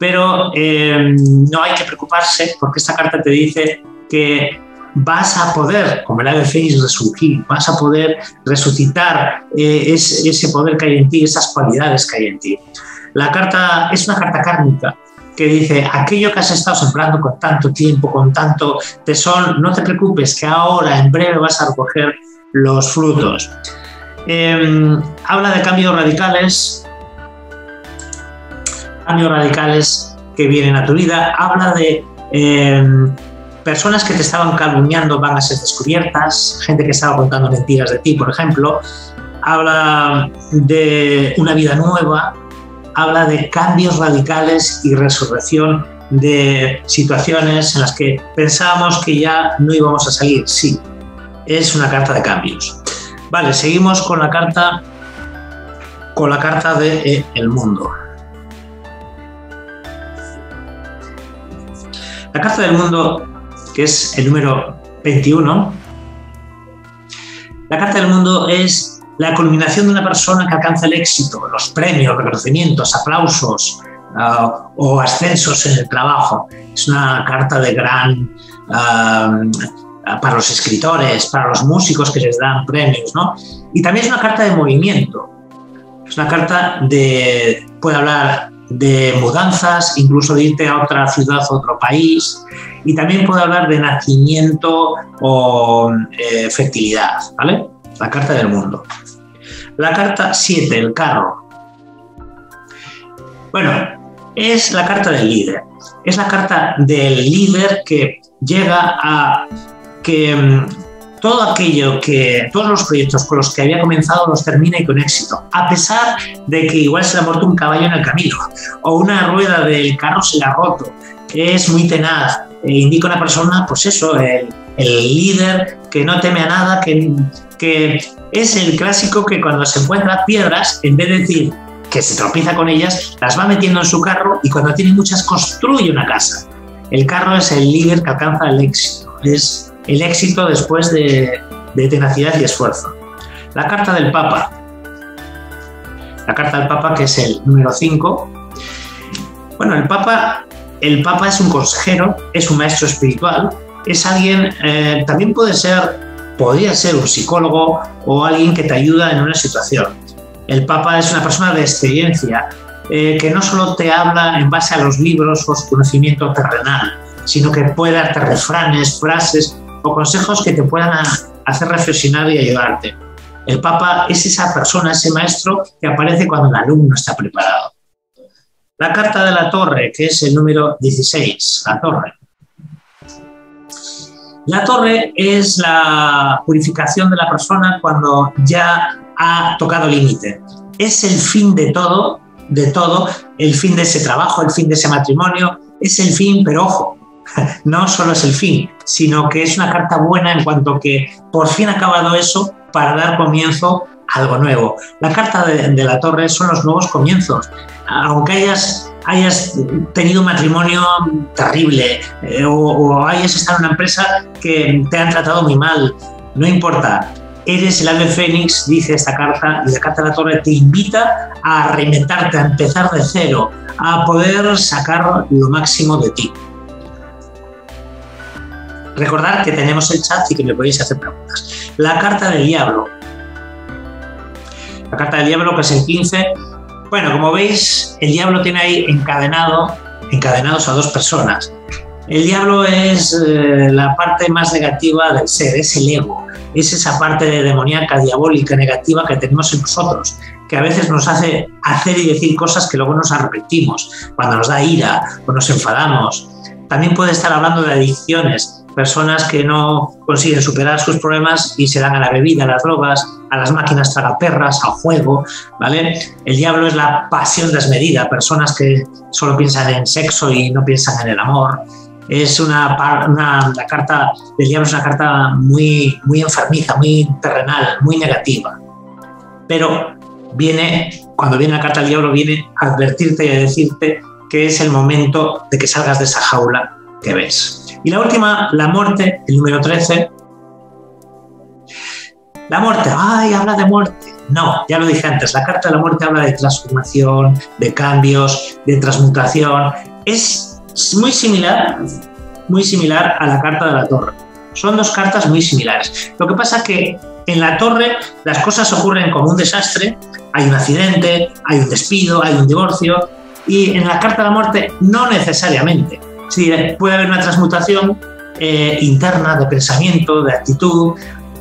pero no hay que preocuparse porque esta carta te dice que vas a poder, como el ave fénix, resurgir, vas a poder resucitar ese poder que hay en ti, esas cualidades que hay en ti. La carta es una carta kármica que dice, aquello que has estado sembrando con tanto tiempo, con tanto tesón, no te preocupes que ahora, en breve, vas a recoger los frutos. Habla de cambios radicales que vienen a tu vida, habla de... personas que te estaban calumniando van a ser descubiertas, gente que estaba contando mentiras de ti, por ejemplo. Habla de una vida nueva, habla de cambios radicales y resurrección de situaciones en las que pensábamos que ya no íbamos a salir. Sí, es una carta de cambios. Vale, seguimos con la carta de el mundo. La carta del mundo, que es el número 21. La carta del mundo es la culminación de una persona que alcanza el éxito, los premios, reconocimientos, aplausos o ascensos en el trabajo. Es una carta de gran... para los escritores, para los músicos que les dan premios, ¿no? Y también es una carta de movimiento. Es una carta de... puede hablar de mudanzas, incluso de irte a otra ciudad, a otro país, y también puede hablar de nacimiento o fertilidad, ¿vale? La carta del mundo. La carta 7, el carro. Bueno, es la carta del líder. Es la carta del líder que llega a que todo aquello que, todos los proyectos con los que había comenzado los termina y con éxito, a pesar de que igual se le ha muerto un caballo en el camino o una rueda del carro se le ha roto. Es muy tenaz, indica una persona, pues eso, el líder que no teme a nada, que es el clásico que cuando se encuentra piedras, en vez de decir que se tropieza con ellas, las va metiendo en su carro y cuando tiene muchas construye una casa. El carro es el líder que alcanza el éxito, es el éxito después de tenacidad y esfuerzo. La carta del Papa. La carta del Papa, que es el número 5. Bueno, el Papa es un consejero, es un maestro espiritual, es alguien, también podría ser un psicólogo o alguien que te ayuda en una situación. El Papa es una persona de experiencia, que no solo te habla en base a los libros o su conocimiento terrenal, sino que puede darte refranes, frases o consejos que te puedan hacer reflexionar y ayudarte. El Papa es esa persona, ese maestro que aparece cuando el alumno está preparado. La carta de la torre, que es el número 16, la torre. La torre es la purificación de la persona cuando ya ha tocado límite. Es el fin de todo, el fin de ese trabajo, el fin de ese matrimonio, es el fin, pero ojo, no solo es el fin, sino que es una carta buena en cuanto que por fin ha acabado eso para dar comienzo a algo nuevo. La carta de la torre son los nuevos comienzos. Aunque hayas tenido un matrimonio terrible o hayas estado en una empresa que te han tratado muy mal, no importa. Eres el ave fénix, dice esta carta, y la carta de la torre te invita a reinventarte, a empezar de cero, a poder sacar lo máximo de ti. Recordad que tenemos el chat y que me podéis hacer preguntas. La carta del diablo. La carta del diablo, que es el 15. Bueno, como veis, el diablo tiene ahí encadenados a dos personas. El diablo es la parte más negativa del ser, es el ego. Es esa parte demoníaca, diabólica, negativa que tenemos en nosotros, que a veces nos hace hacer y decir cosas que luego nos arrepentimos, cuando nos da ira o nos enfadamos. También puede estar hablando de adicciones, personas que no consiguen superar sus problemas y se dan a la bebida, a las drogas, a las máquinas tragaperras, al juego, ¿vale? El diablo es la pasión desmedida, personas que solo piensan en sexo y no piensan en el amor. Es la carta del diablo, es una carta muy, muy enfermiza, muy terrenal, muy negativa. Pero cuando viene la carta del diablo, viene a advertirte y a decirte que es el momento de que salgas de esa jaula que ves. Y la última, la muerte, el número 13. La muerte, ¡ay, habla de muerte! No, ya lo dije antes, la carta de la muerte habla de transformación, de cambios, de transmutación. es muy similar a la carta de la torre. Son dos cartas muy similares. Lo que pasa es que en la torre las cosas ocurren como un desastre, hay un accidente, hay un despido, hay un divorcio, y en la carta de la muerte no necesariamente. Sí, puede haber una transmutación interna de pensamiento, de actitud,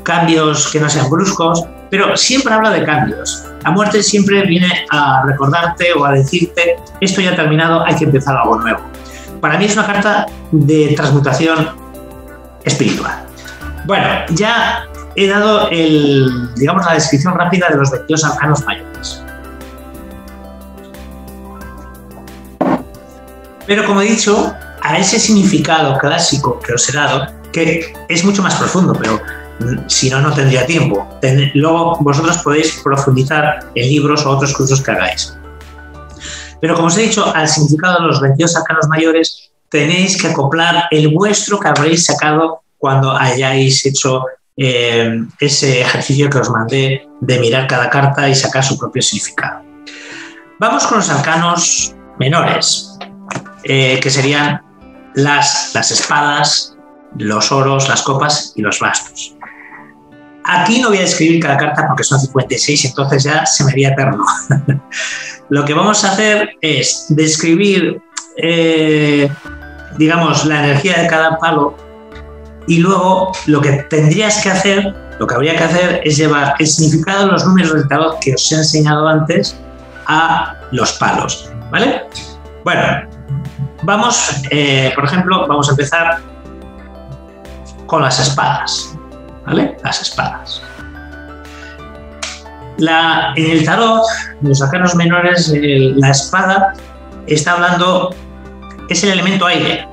cambios que no sean bruscos, pero siempre habla de cambios. La muerte siempre viene a recordarte o a decirte esto ya ha terminado, hay que empezar algo nuevo. Para mí es una carta de transmutación espiritual. Bueno, ya he dado digamos, la descripción rápida de los 22 arcanos mayores. Pero como he dicho, a ese significado clásico que os he dado, que es mucho más profundo, pero si no, no tendría tiempo. Luego vosotros podéis profundizar en libros o otros cursos que hagáis. Pero como os he dicho, al significado de los 22 arcanos mayores tenéis que acoplar el vuestro que habréis sacado cuando hayáis hecho ese ejercicio que os mandé de mirar cada carta y sacar su propio significado. Vamos con los arcanos menores, que serían las espadas, los oros, las copas y los bastos. Aquí no voy a describir cada carta porque son 56, entonces ya se me haría eterno. Lo que vamos a hacer es describir, digamos, la energía de cada palo, y luego lo que tendrías que hacer, lo que habría que hacer es llevar el significado de los números del tarot que os he enseñado antes a los palos, ¿vale? Bueno, vamos, por ejemplo, vamos a empezar con las espadas, ¿vale? Las espadas. En el tarot, en los arcanos menores, la espada está hablando, es el elemento aire,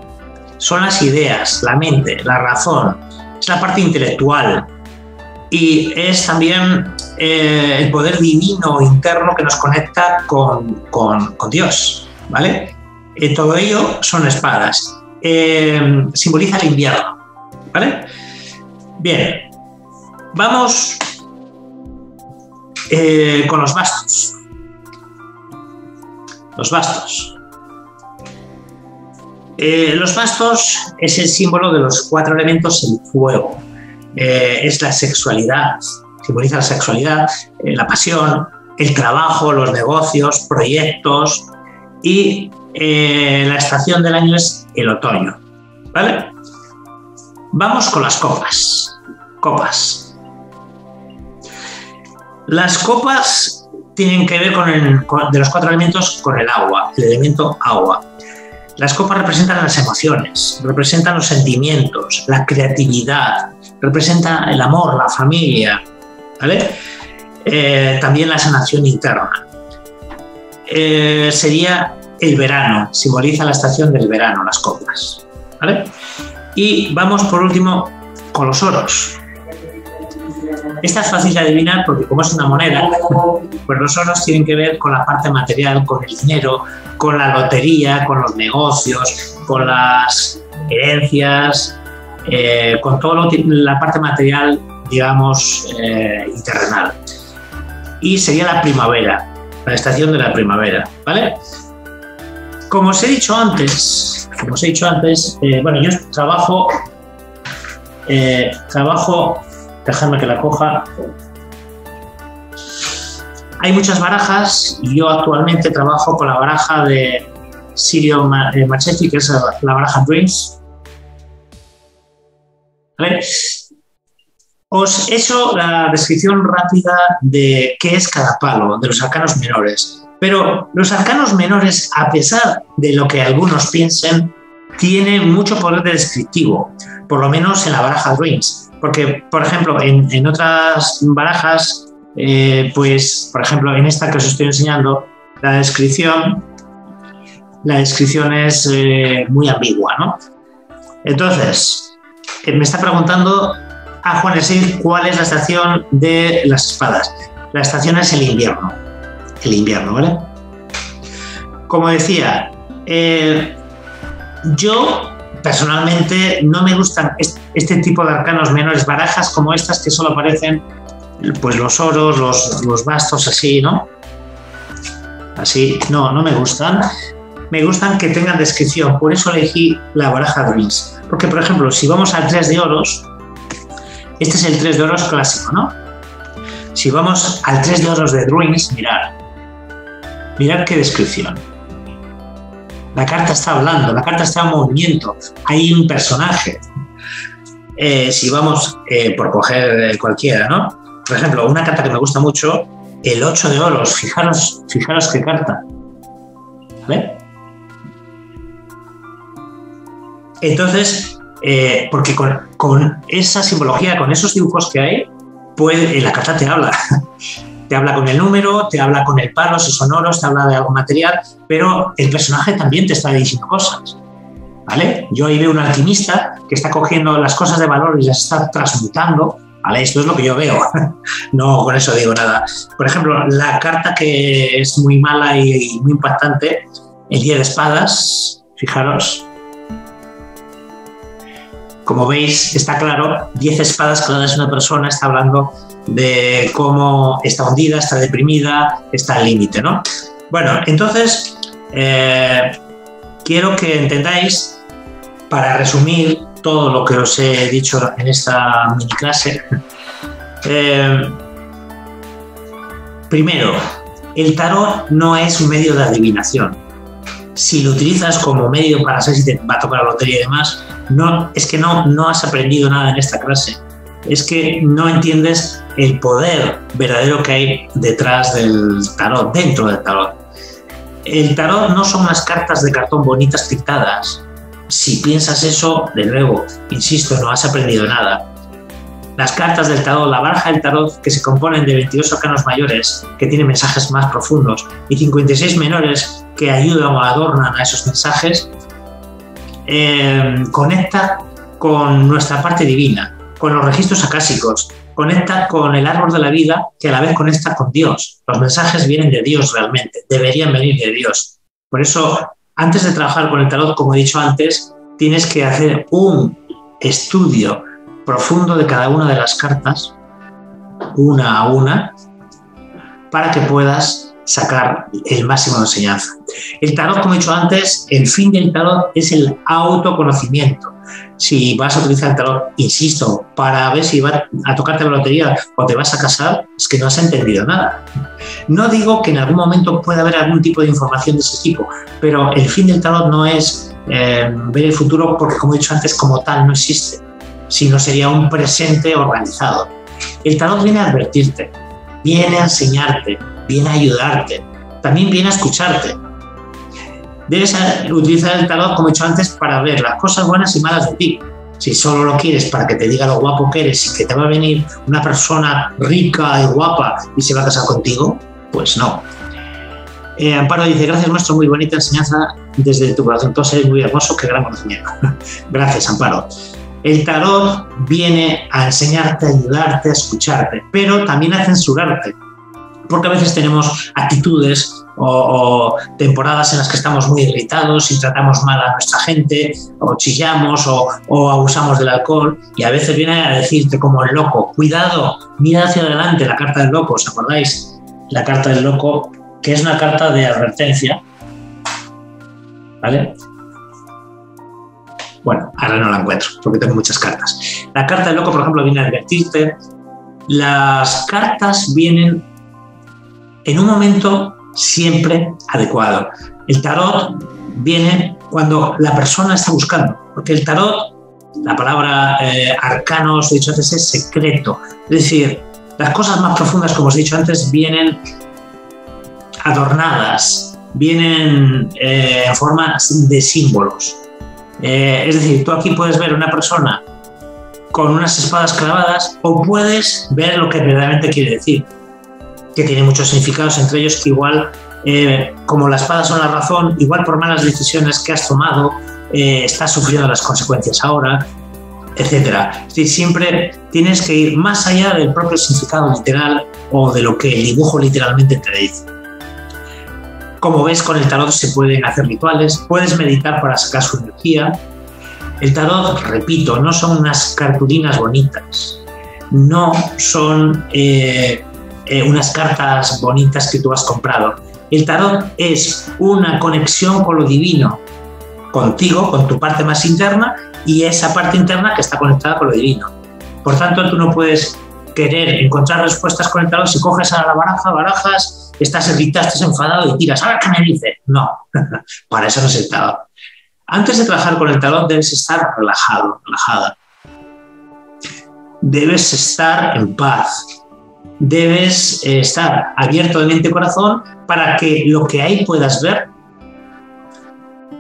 son las ideas, la mente, la razón, es la parte intelectual y es también el poder divino interno que nos conecta con Dios, ¿vale? Todo ello son espadas, simboliza el invierno, ¿vale? Bien, vamos con los bastos. Los bastos. Los bastos es el símbolo de los cuatro elementos, el fuego. Es la sexualidad, simboliza la sexualidad, la pasión, el trabajo, los negocios, proyectos, y la estación del año es el otoño, ¿vale? Vamos con las copas. Copas. Las copas tienen que ver de los cuatro elementos con el agua, el elemento agua. Las copas representan las emociones, representan los sentimientos, la creatividad, representan el amor, la familia, ¿vale? También la sanación interna. Sería el verano, simboliza la estación del verano, las copas, ¿vale? Y vamos por último con los oros. Esta es fácil de adivinar porque como es una moneda, pues los oros tienen que ver con la parte material, con el dinero, con la lotería, con los negocios, con las herencias, con toda la parte material, digamos, y terrenal. Y sería la primavera. La estación de la primavera, ¿vale? Como os he dicho antes, bueno, yo trabajo, dejadme que la coja. Hay muchas barajas y yo actualmente trabajo con la baraja de Ciro Marchetti, que es la baraja Dreams, ¿vale? Os he hecho la descripción rápida de qué es cada palo, de los arcanos menores. Pero los arcanos menores, a pesar de lo que algunos piensen, tienen mucho poder descriptivo, por lo menos en la baraja Dreams. Porque, por ejemplo, en otras barajas, pues, por ejemplo, en esta que os estoy enseñando, la descripción es muy ambigua, ¿no? Entonces, me está preguntando a Juan el Séviz, ¿cuál es la estación de las espadas? La estación es el invierno, ¿vale? Como decía, yo personalmente no me gustan este tipo de arcanos menores, barajas como estas que solo aparecen, pues los oros, los bastos, así, ¿no? Así, no me gustan. me gustan que tengan descripción, por eso elegí la baraja de Luis. Porque, por ejemplo, si vamos al 3 de oros, este es el 3 de oros clásico, ¿no? Si vamos al 3 de oros de Druins, mirad qué descripción. La carta está hablando, la carta está en movimiento, hay un personaje. Si vamos por coger cualquiera, ¿no? Por ejemplo, una carta que me gusta mucho, el 8 de oros, fijaros qué carta. ¿Vale? Entonces, porque con esa simbología, con esos dibujos que hay, pues la carta te habla. Te habla con el número, te habla con el palo, si son oros, te habla de algo material, pero el personaje también te está diciendo cosas. ¿Vale? Yo ahí veo un alquimista que está cogiendo las cosas de valor y las está transmutando. ¿Vale? Esto es lo que yo veo. No con eso digo nada. Por ejemplo, la carta que es muy mala y muy impactante, el 10 de espadas, fijaros. Como veis, está claro, 10 espadas, claro, es una persona, está hablando de cómo está hundida, está deprimida, está al límite, ¿no? Bueno, entonces, quiero que entendáis, para resumir todo lo que os he dicho en esta mini clase, primero, el tarot no es un medio de adivinación. Si lo utilizas como medio para saber si te va a tocar la lotería y demás, no, es que no has aprendido nada en esta clase. Es que no entiendes el poder verdadero que hay detrás del tarot, dentro del tarot. El tarot no son unas cartas de cartón bonitas pintadas. Si piensas eso, de nuevo, insisto, no has aprendido nada. Las cartas del tarot, la baraja del tarot, que se componen de 22 arcanos mayores, que tienen mensajes más profundos, y 56 menores que ayudan o adornan a esos mensajes, conecta con nuestra parte divina, con los registros acásicos, conecta con el árbol de la vida, que a la vez conecta con Dios. Los mensajes vienen de Dios realmente, deberían venir de Dios. Por eso, antes de trabajar con el tarot, como he dicho antes, tienes que hacer un estudio profundo de cada una de las cartas, una a una, para que puedas sacar el máximo de enseñanza. El tarot, como he dicho antes, el fin del tarot es el autoconocimiento. Si vas a utilizar el tarot, insisto, para ver si va a tocarte la lotería o te vas a casar, es que no has entendido nada. No digo que en algún momento pueda haber algún tipo de información de ese tipo, pero el fin del tarot no es ver el futuro, porque como he dicho antes, como tal no existe, sino sería un presente organizado. El tarot viene a advertirte, viene a enseñarte, viene a ayudarte, también viene a escucharte. Debes utilizar el tarot, como he dicho antes, para ver las cosas buenas y malas de ti. Si solo lo quieres para que te diga lo guapo que eres y que te va a venir una persona rica y guapa y se va a casar contigo, pues no. Amparo dice, gracias maestro, muy bonita enseñanza desde tu corazón. Entonces, muy hermoso, qué gran conocimiento. Gracias, Amparo. El tarot viene a enseñarte, a ayudarte, a escucharte, pero también a censurarte. Porque a veces tenemos actitudes o temporadas en las que estamos muy irritados y tratamos mal a nuestra gente, o chillamos o abusamos del alcohol, y a veces viene a decirte como el loco, cuidado, mira hacia adelante, la carta del loco, ¿os acordáis? La carta del loco, que es una carta de advertencia, ¿vale? Bueno, ahora no la encuentro, porque tengo muchas cartas. La carta del loco, por ejemplo, viene a advertirte. Las cartas vienen en un momento siempre adecuado. El tarot viene cuando la persona está buscando, porque el tarot, la palabra arcano, os he dicho antes, es secreto. Es decir, las cosas más profundas, como os he dicho antes, vienen adornadas, vienen en forma de símbolos. Es decir, tú aquí puedes ver a una persona con unas espadas clavadas o puedes ver lo que verdaderamente quiere decir, que tiene muchos significados, entre ellos que igual, como la espada son la razón, igual por malas decisiones que has tomado, estás sufriendo las consecuencias ahora, etc. Es decir, siempre tienes que ir más allá del propio significado literal o de lo que el dibujo literalmente te dice. Como ves, con el tarot se pueden hacer rituales, puedes meditar para sacar su energía. El tarot, repito, no son unas cartulinas bonitas, no son unas cartas bonitas que tú has comprado. El tarot es una conexión con lo divino, contigo, con tu parte más interna, y esa parte interna que está conectada con lo divino. Por tanto, tú no puedes querer encontrar respuestas con el tarot si coges a la baraja, barajas, estás irritado, estás enfadado y tiras, ¡ah, qué me dices! No, para eso no es el tarot. Antes de trabajar con el tarot debes estar relajado, relajada. Debes estar en paz. Debes estar abierto de mente y corazón para que lo que ahí puedas ver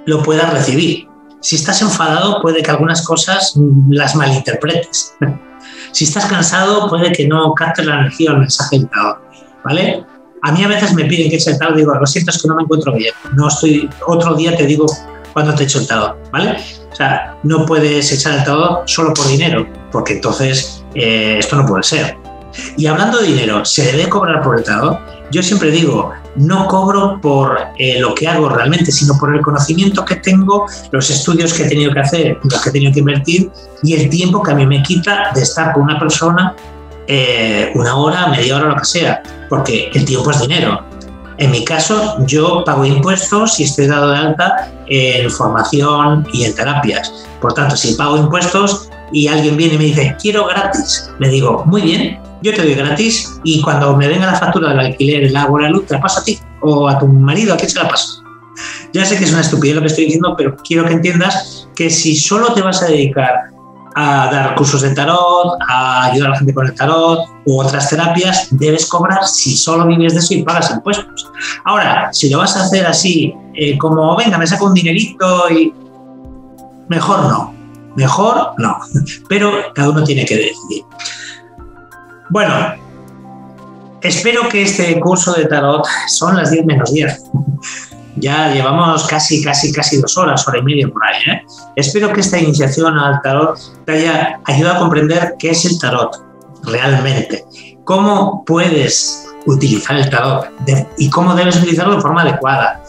lo puedas recibir. Si estás enfadado, puede que algunas cosas las malinterpretes. Si estás cansado, puede que no captes la energía o el mensaje del tarot, ¿vale? A mí a veces me piden que eche el tarot, digo, lo siento, es que no me encuentro bien. No estoy, otro día te digo cuando te echo el tarot, ¿vale? O sea, no puedes echar el tarot solo por dinero, porque entonces esto no puede ser. Y hablando de dinero, ¿se debe cobrar por el tarot? Yo siempre digo, no cobro por lo que hago realmente, sino por el conocimiento que tengo, los estudios que he tenido que hacer, los que he tenido que invertir y el tiempo que a mí me quita de estar con una persona una hora, media hora, lo que sea, porque el tiempo es dinero. En mi caso, yo pago impuestos y estoy dado de alta en formación y en terapias. Por tanto, si pago impuestos y alguien viene y me dice, quiero gratis, le digo, muy bien, yo te doy gratis y cuando me venga la factura del alquiler, el agua, la luz, te la paso a ti o a tu marido, ¿a quién se la paso? Ya sé que es una estupidez lo que estoy diciendo, pero quiero que entiendas que si solo te vas a dedicar a dar cursos de tarot, a ayudar a la gente con el tarot u otras terapias, debes cobrar si solo vives de eso y pagas impuestos. Ahora, si lo vas a hacer así, como venga, me saco un dinerito y... mejor no, pero cada uno tiene que decidir. Bueno, espero que este curso de tarot, son las 10 menos 10, ya llevamos casi 2 horas, hora y media por ahí, ¿eh? Espero que esta iniciación al tarot te haya ayudado a comprender qué es el tarot realmente, cómo puedes utilizar el tarot y cómo debes utilizarlo de forma adecuada,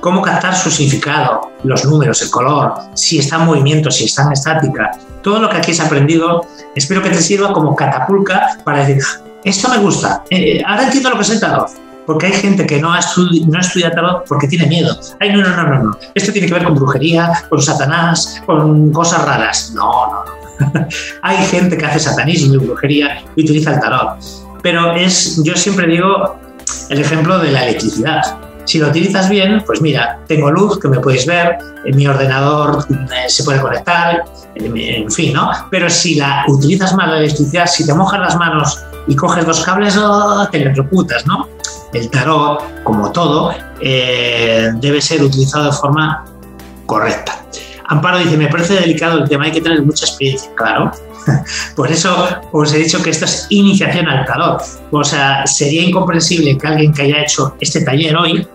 cómo captar su significado, los números, el color, si está en movimiento, si está en estática. Todo lo que aquí has aprendido, espero que te sirva como catapulta para decir, esto me gusta, ahora entiendo lo que es el tarot. Porque hay gente que no estudia tarot porque tiene miedo. Ay, no. Esto tiene que ver con brujería, con Satanás, con cosas raras. No. Hay gente que hace satanismo y brujería y utiliza el tarot. Pero es, yo siempre digo, el ejemplo de la electricidad. Si lo utilizas bien, pues mira, tengo luz que me podéis ver, en mi ordenador se puede conectar, en fin, ¿no? Pero si la utilizas mal la electricidad, si te mojas las manos y coges los cables, oh, te electrocutas, ¿no? El tarot, como todo, debe ser utilizado de forma correcta. Amparo dice, me parece delicado el tema, hay que tener mucha experiencia, claro. Por eso os he dicho que esto es iniciación al tarot. O sea, sería incomprensible que alguien que haya hecho este taller hoy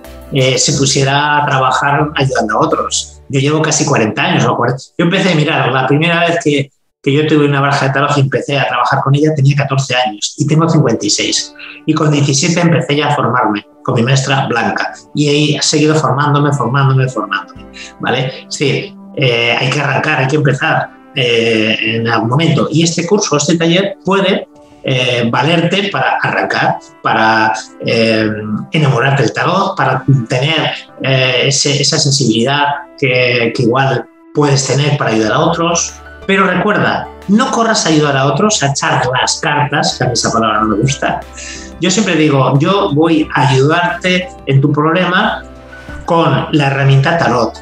se pusiera a trabajar ayudando a otros. Yo llevo casi 40 años, ¿no? Yo empecé a mirar, la primera vez que yo tuve una baraja de tarot y empecé a trabajar con ella, tenía 14 años y tengo 56. Y con 17 empecé ya a formarme con mi maestra Blanca. Y ahí he seguido formándome, ¿vale? Sí, hay que arrancar, hay que empezar en algún momento. Y este curso, este taller, puede valerte para arrancar, para enamorarte del tarot, para tener esa sensibilidad que igual puedes tener para ayudar a otros. Pero recuerda, no corras a ayudar a otros, a echar las cartas, que a mí esa palabra no me gusta. Yo siempre digo, yo voy a ayudarte en tu problema con la herramienta tarot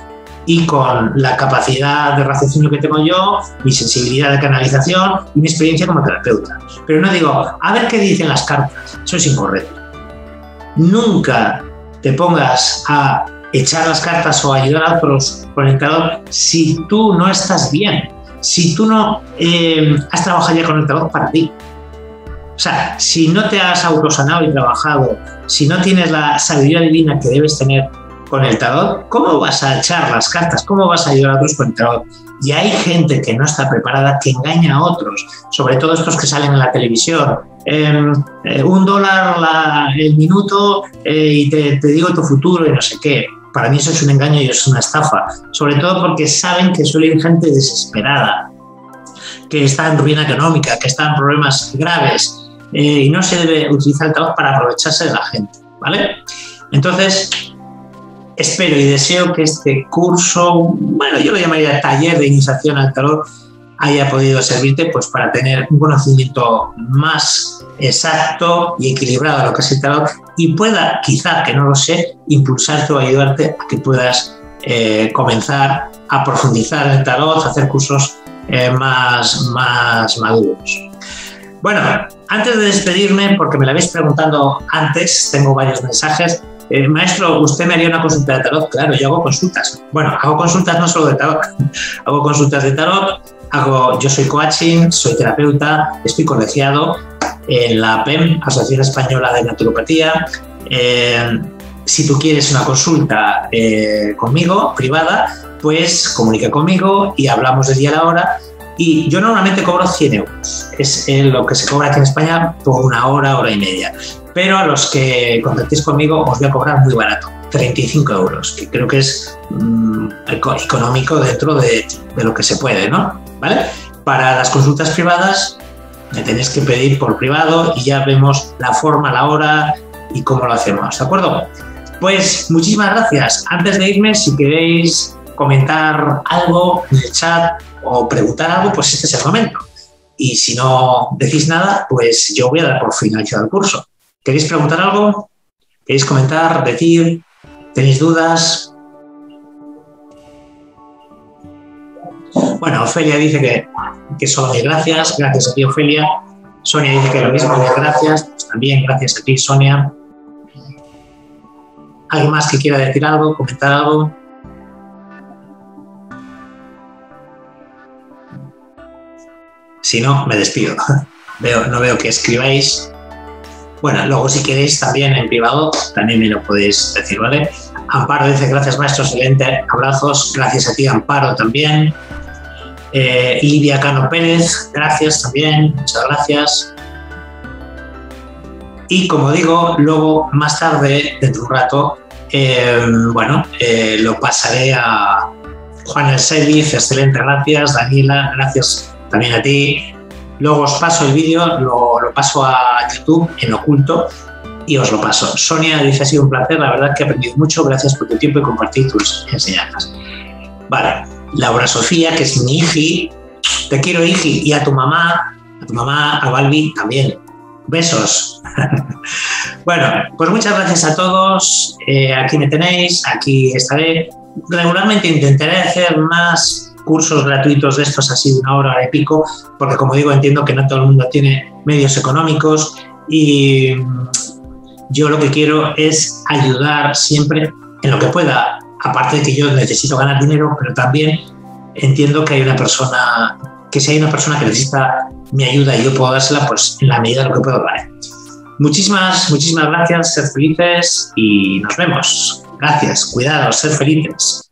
y con la capacidad de raciocinio que tengo yo, mi sensibilidad de canalización y mi experiencia como terapeuta. Pero no digo, a ver qué dicen las cartas, eso es incorrecto. Nunca te pongas a echar las cartas o a ayudar a otros con el tarot si tú no estás bien. Si tú no has trabajado ya con el tarot para ti, o sea, si no te has autosanado y trabajado, si no tienes la sabiduría divina que debes tener con el tarot, ¿cómo vas a echar las cartas? ¿Cómo vas a ayudar a otros con el tarot? Y hay gente que no está preparada, que engaña a otros, sobre todo estos que salen en la televisión. $1 el minuto y te digo tu futuro y no sé qué. Para mí eso es un engaño y es una estafa, sobre todo porque saben que suele ir gente desesperada, que está en ruina económica, que está en problemas graves y no se debe utilizar el tarot para aprovecharse de la gente, ¿vale? Entonces, espero y deseo que este curso, bueno, yo lo llamaría taller de iniciación al tarot, haya podido servirte pues para tener un conocimiento más exacto y equilibrado de lo que es el tarot y pueda, quizá, que no lo sé, impulsarte o ayudarte a que puedas comenzar a profundizar en el tarot, a hacer cursos más maduros. Bueno, antes de despedirme, porque me lo habéis preguntado antes, tengo varios mensajes. Maestro, ¿usted me haría una consulta de tarot? Claro, yo hago consultas. Bueno, hago consultas no solo de tarot. Hago consultas de tarot, yo soy coaching, soy terapeuta, estoy colegiado en la APEM, Asociación Española de Naturopatía. Si tú quieres una consulta conmigo, privada, pues comunica conmigo y hablamos de día a la hora. Y yo normalmente cobro 100 euros. Es lo que se cobra aquí en España por una hora, hora y media. Pero a los que contactéis conmigo os voy a cobrar muy barato, 35 euros, que creo que es económico dentro de lo que se puede, ¿no? ¿Vale? Para las consultas privadas me tenéis que pedir por privado y ya vemos la forma, la hora y cómo lo hacemos, ¿de acuerdo? Pues muchísimas gracias. Antes de irme, si queréis comentar algo en el chat o preguntar algo, pues este es el momento. Y si no decís nada, pues yo voy a dar por finalizado el curso. ¿Queréis preguntar algo? ¿Queréis comentar, decir? ¿Tenéis dudas? Bueno, Ofelia dice que solo de gracias. Gracias a ti, Ofelia. Sonia dice que lo mismo, de gracias. Pues también gracias a ti, Sonia. ¿Alguien más que quiera decir algo, comentar algo? Si no, me despido. No veo que escribáis. Bueno, luego si queréis también en privado, también me lo podéis decir, ¿vale? Amparo dice, gracias maestro, excelente, abrazos. Gracias a ti, Amparo, también. Lidia Cano Pérez, gracias también, muchas gracias. Y como digo, luego más tarde, dentro de un rato, lo pasaré a Juan el Séviz, excelente, gracias. Daniela, gracias también a ti. Luego os paso el vídeo, lo paso a YouTube en oculto y os lo paso. Sonia dice, ha sido un placer, la verdad que he aprendido mucho, gracias por tu tiempo y compartir tus enseñanzas. Vale, Laura Sofía, que es mi hiji, te quiero hiji, y a tu mamá, a Balbi también. Besos. Bueno, pues muchas gracias a todos, aquí me tenéis, aquí estaré. Regularmente intentaré hacer más cursos gratuitos de estos, así de una hora de pico, porque como digo, entiendo que no todo el mundo tiene medios económicos y yo lo que quiero es ayudar siempre en lo que pueda, aparte de que yo necesito ganar dinero, pero también entiendo que hay una persona, que si hay una persona que necesita mi ayuda y yo puedo dársela, pues en la medida de lo que puedo, vale. Muchísimas gracias, sed felices y nos vemos. Gracias, cuidaos, sed felices.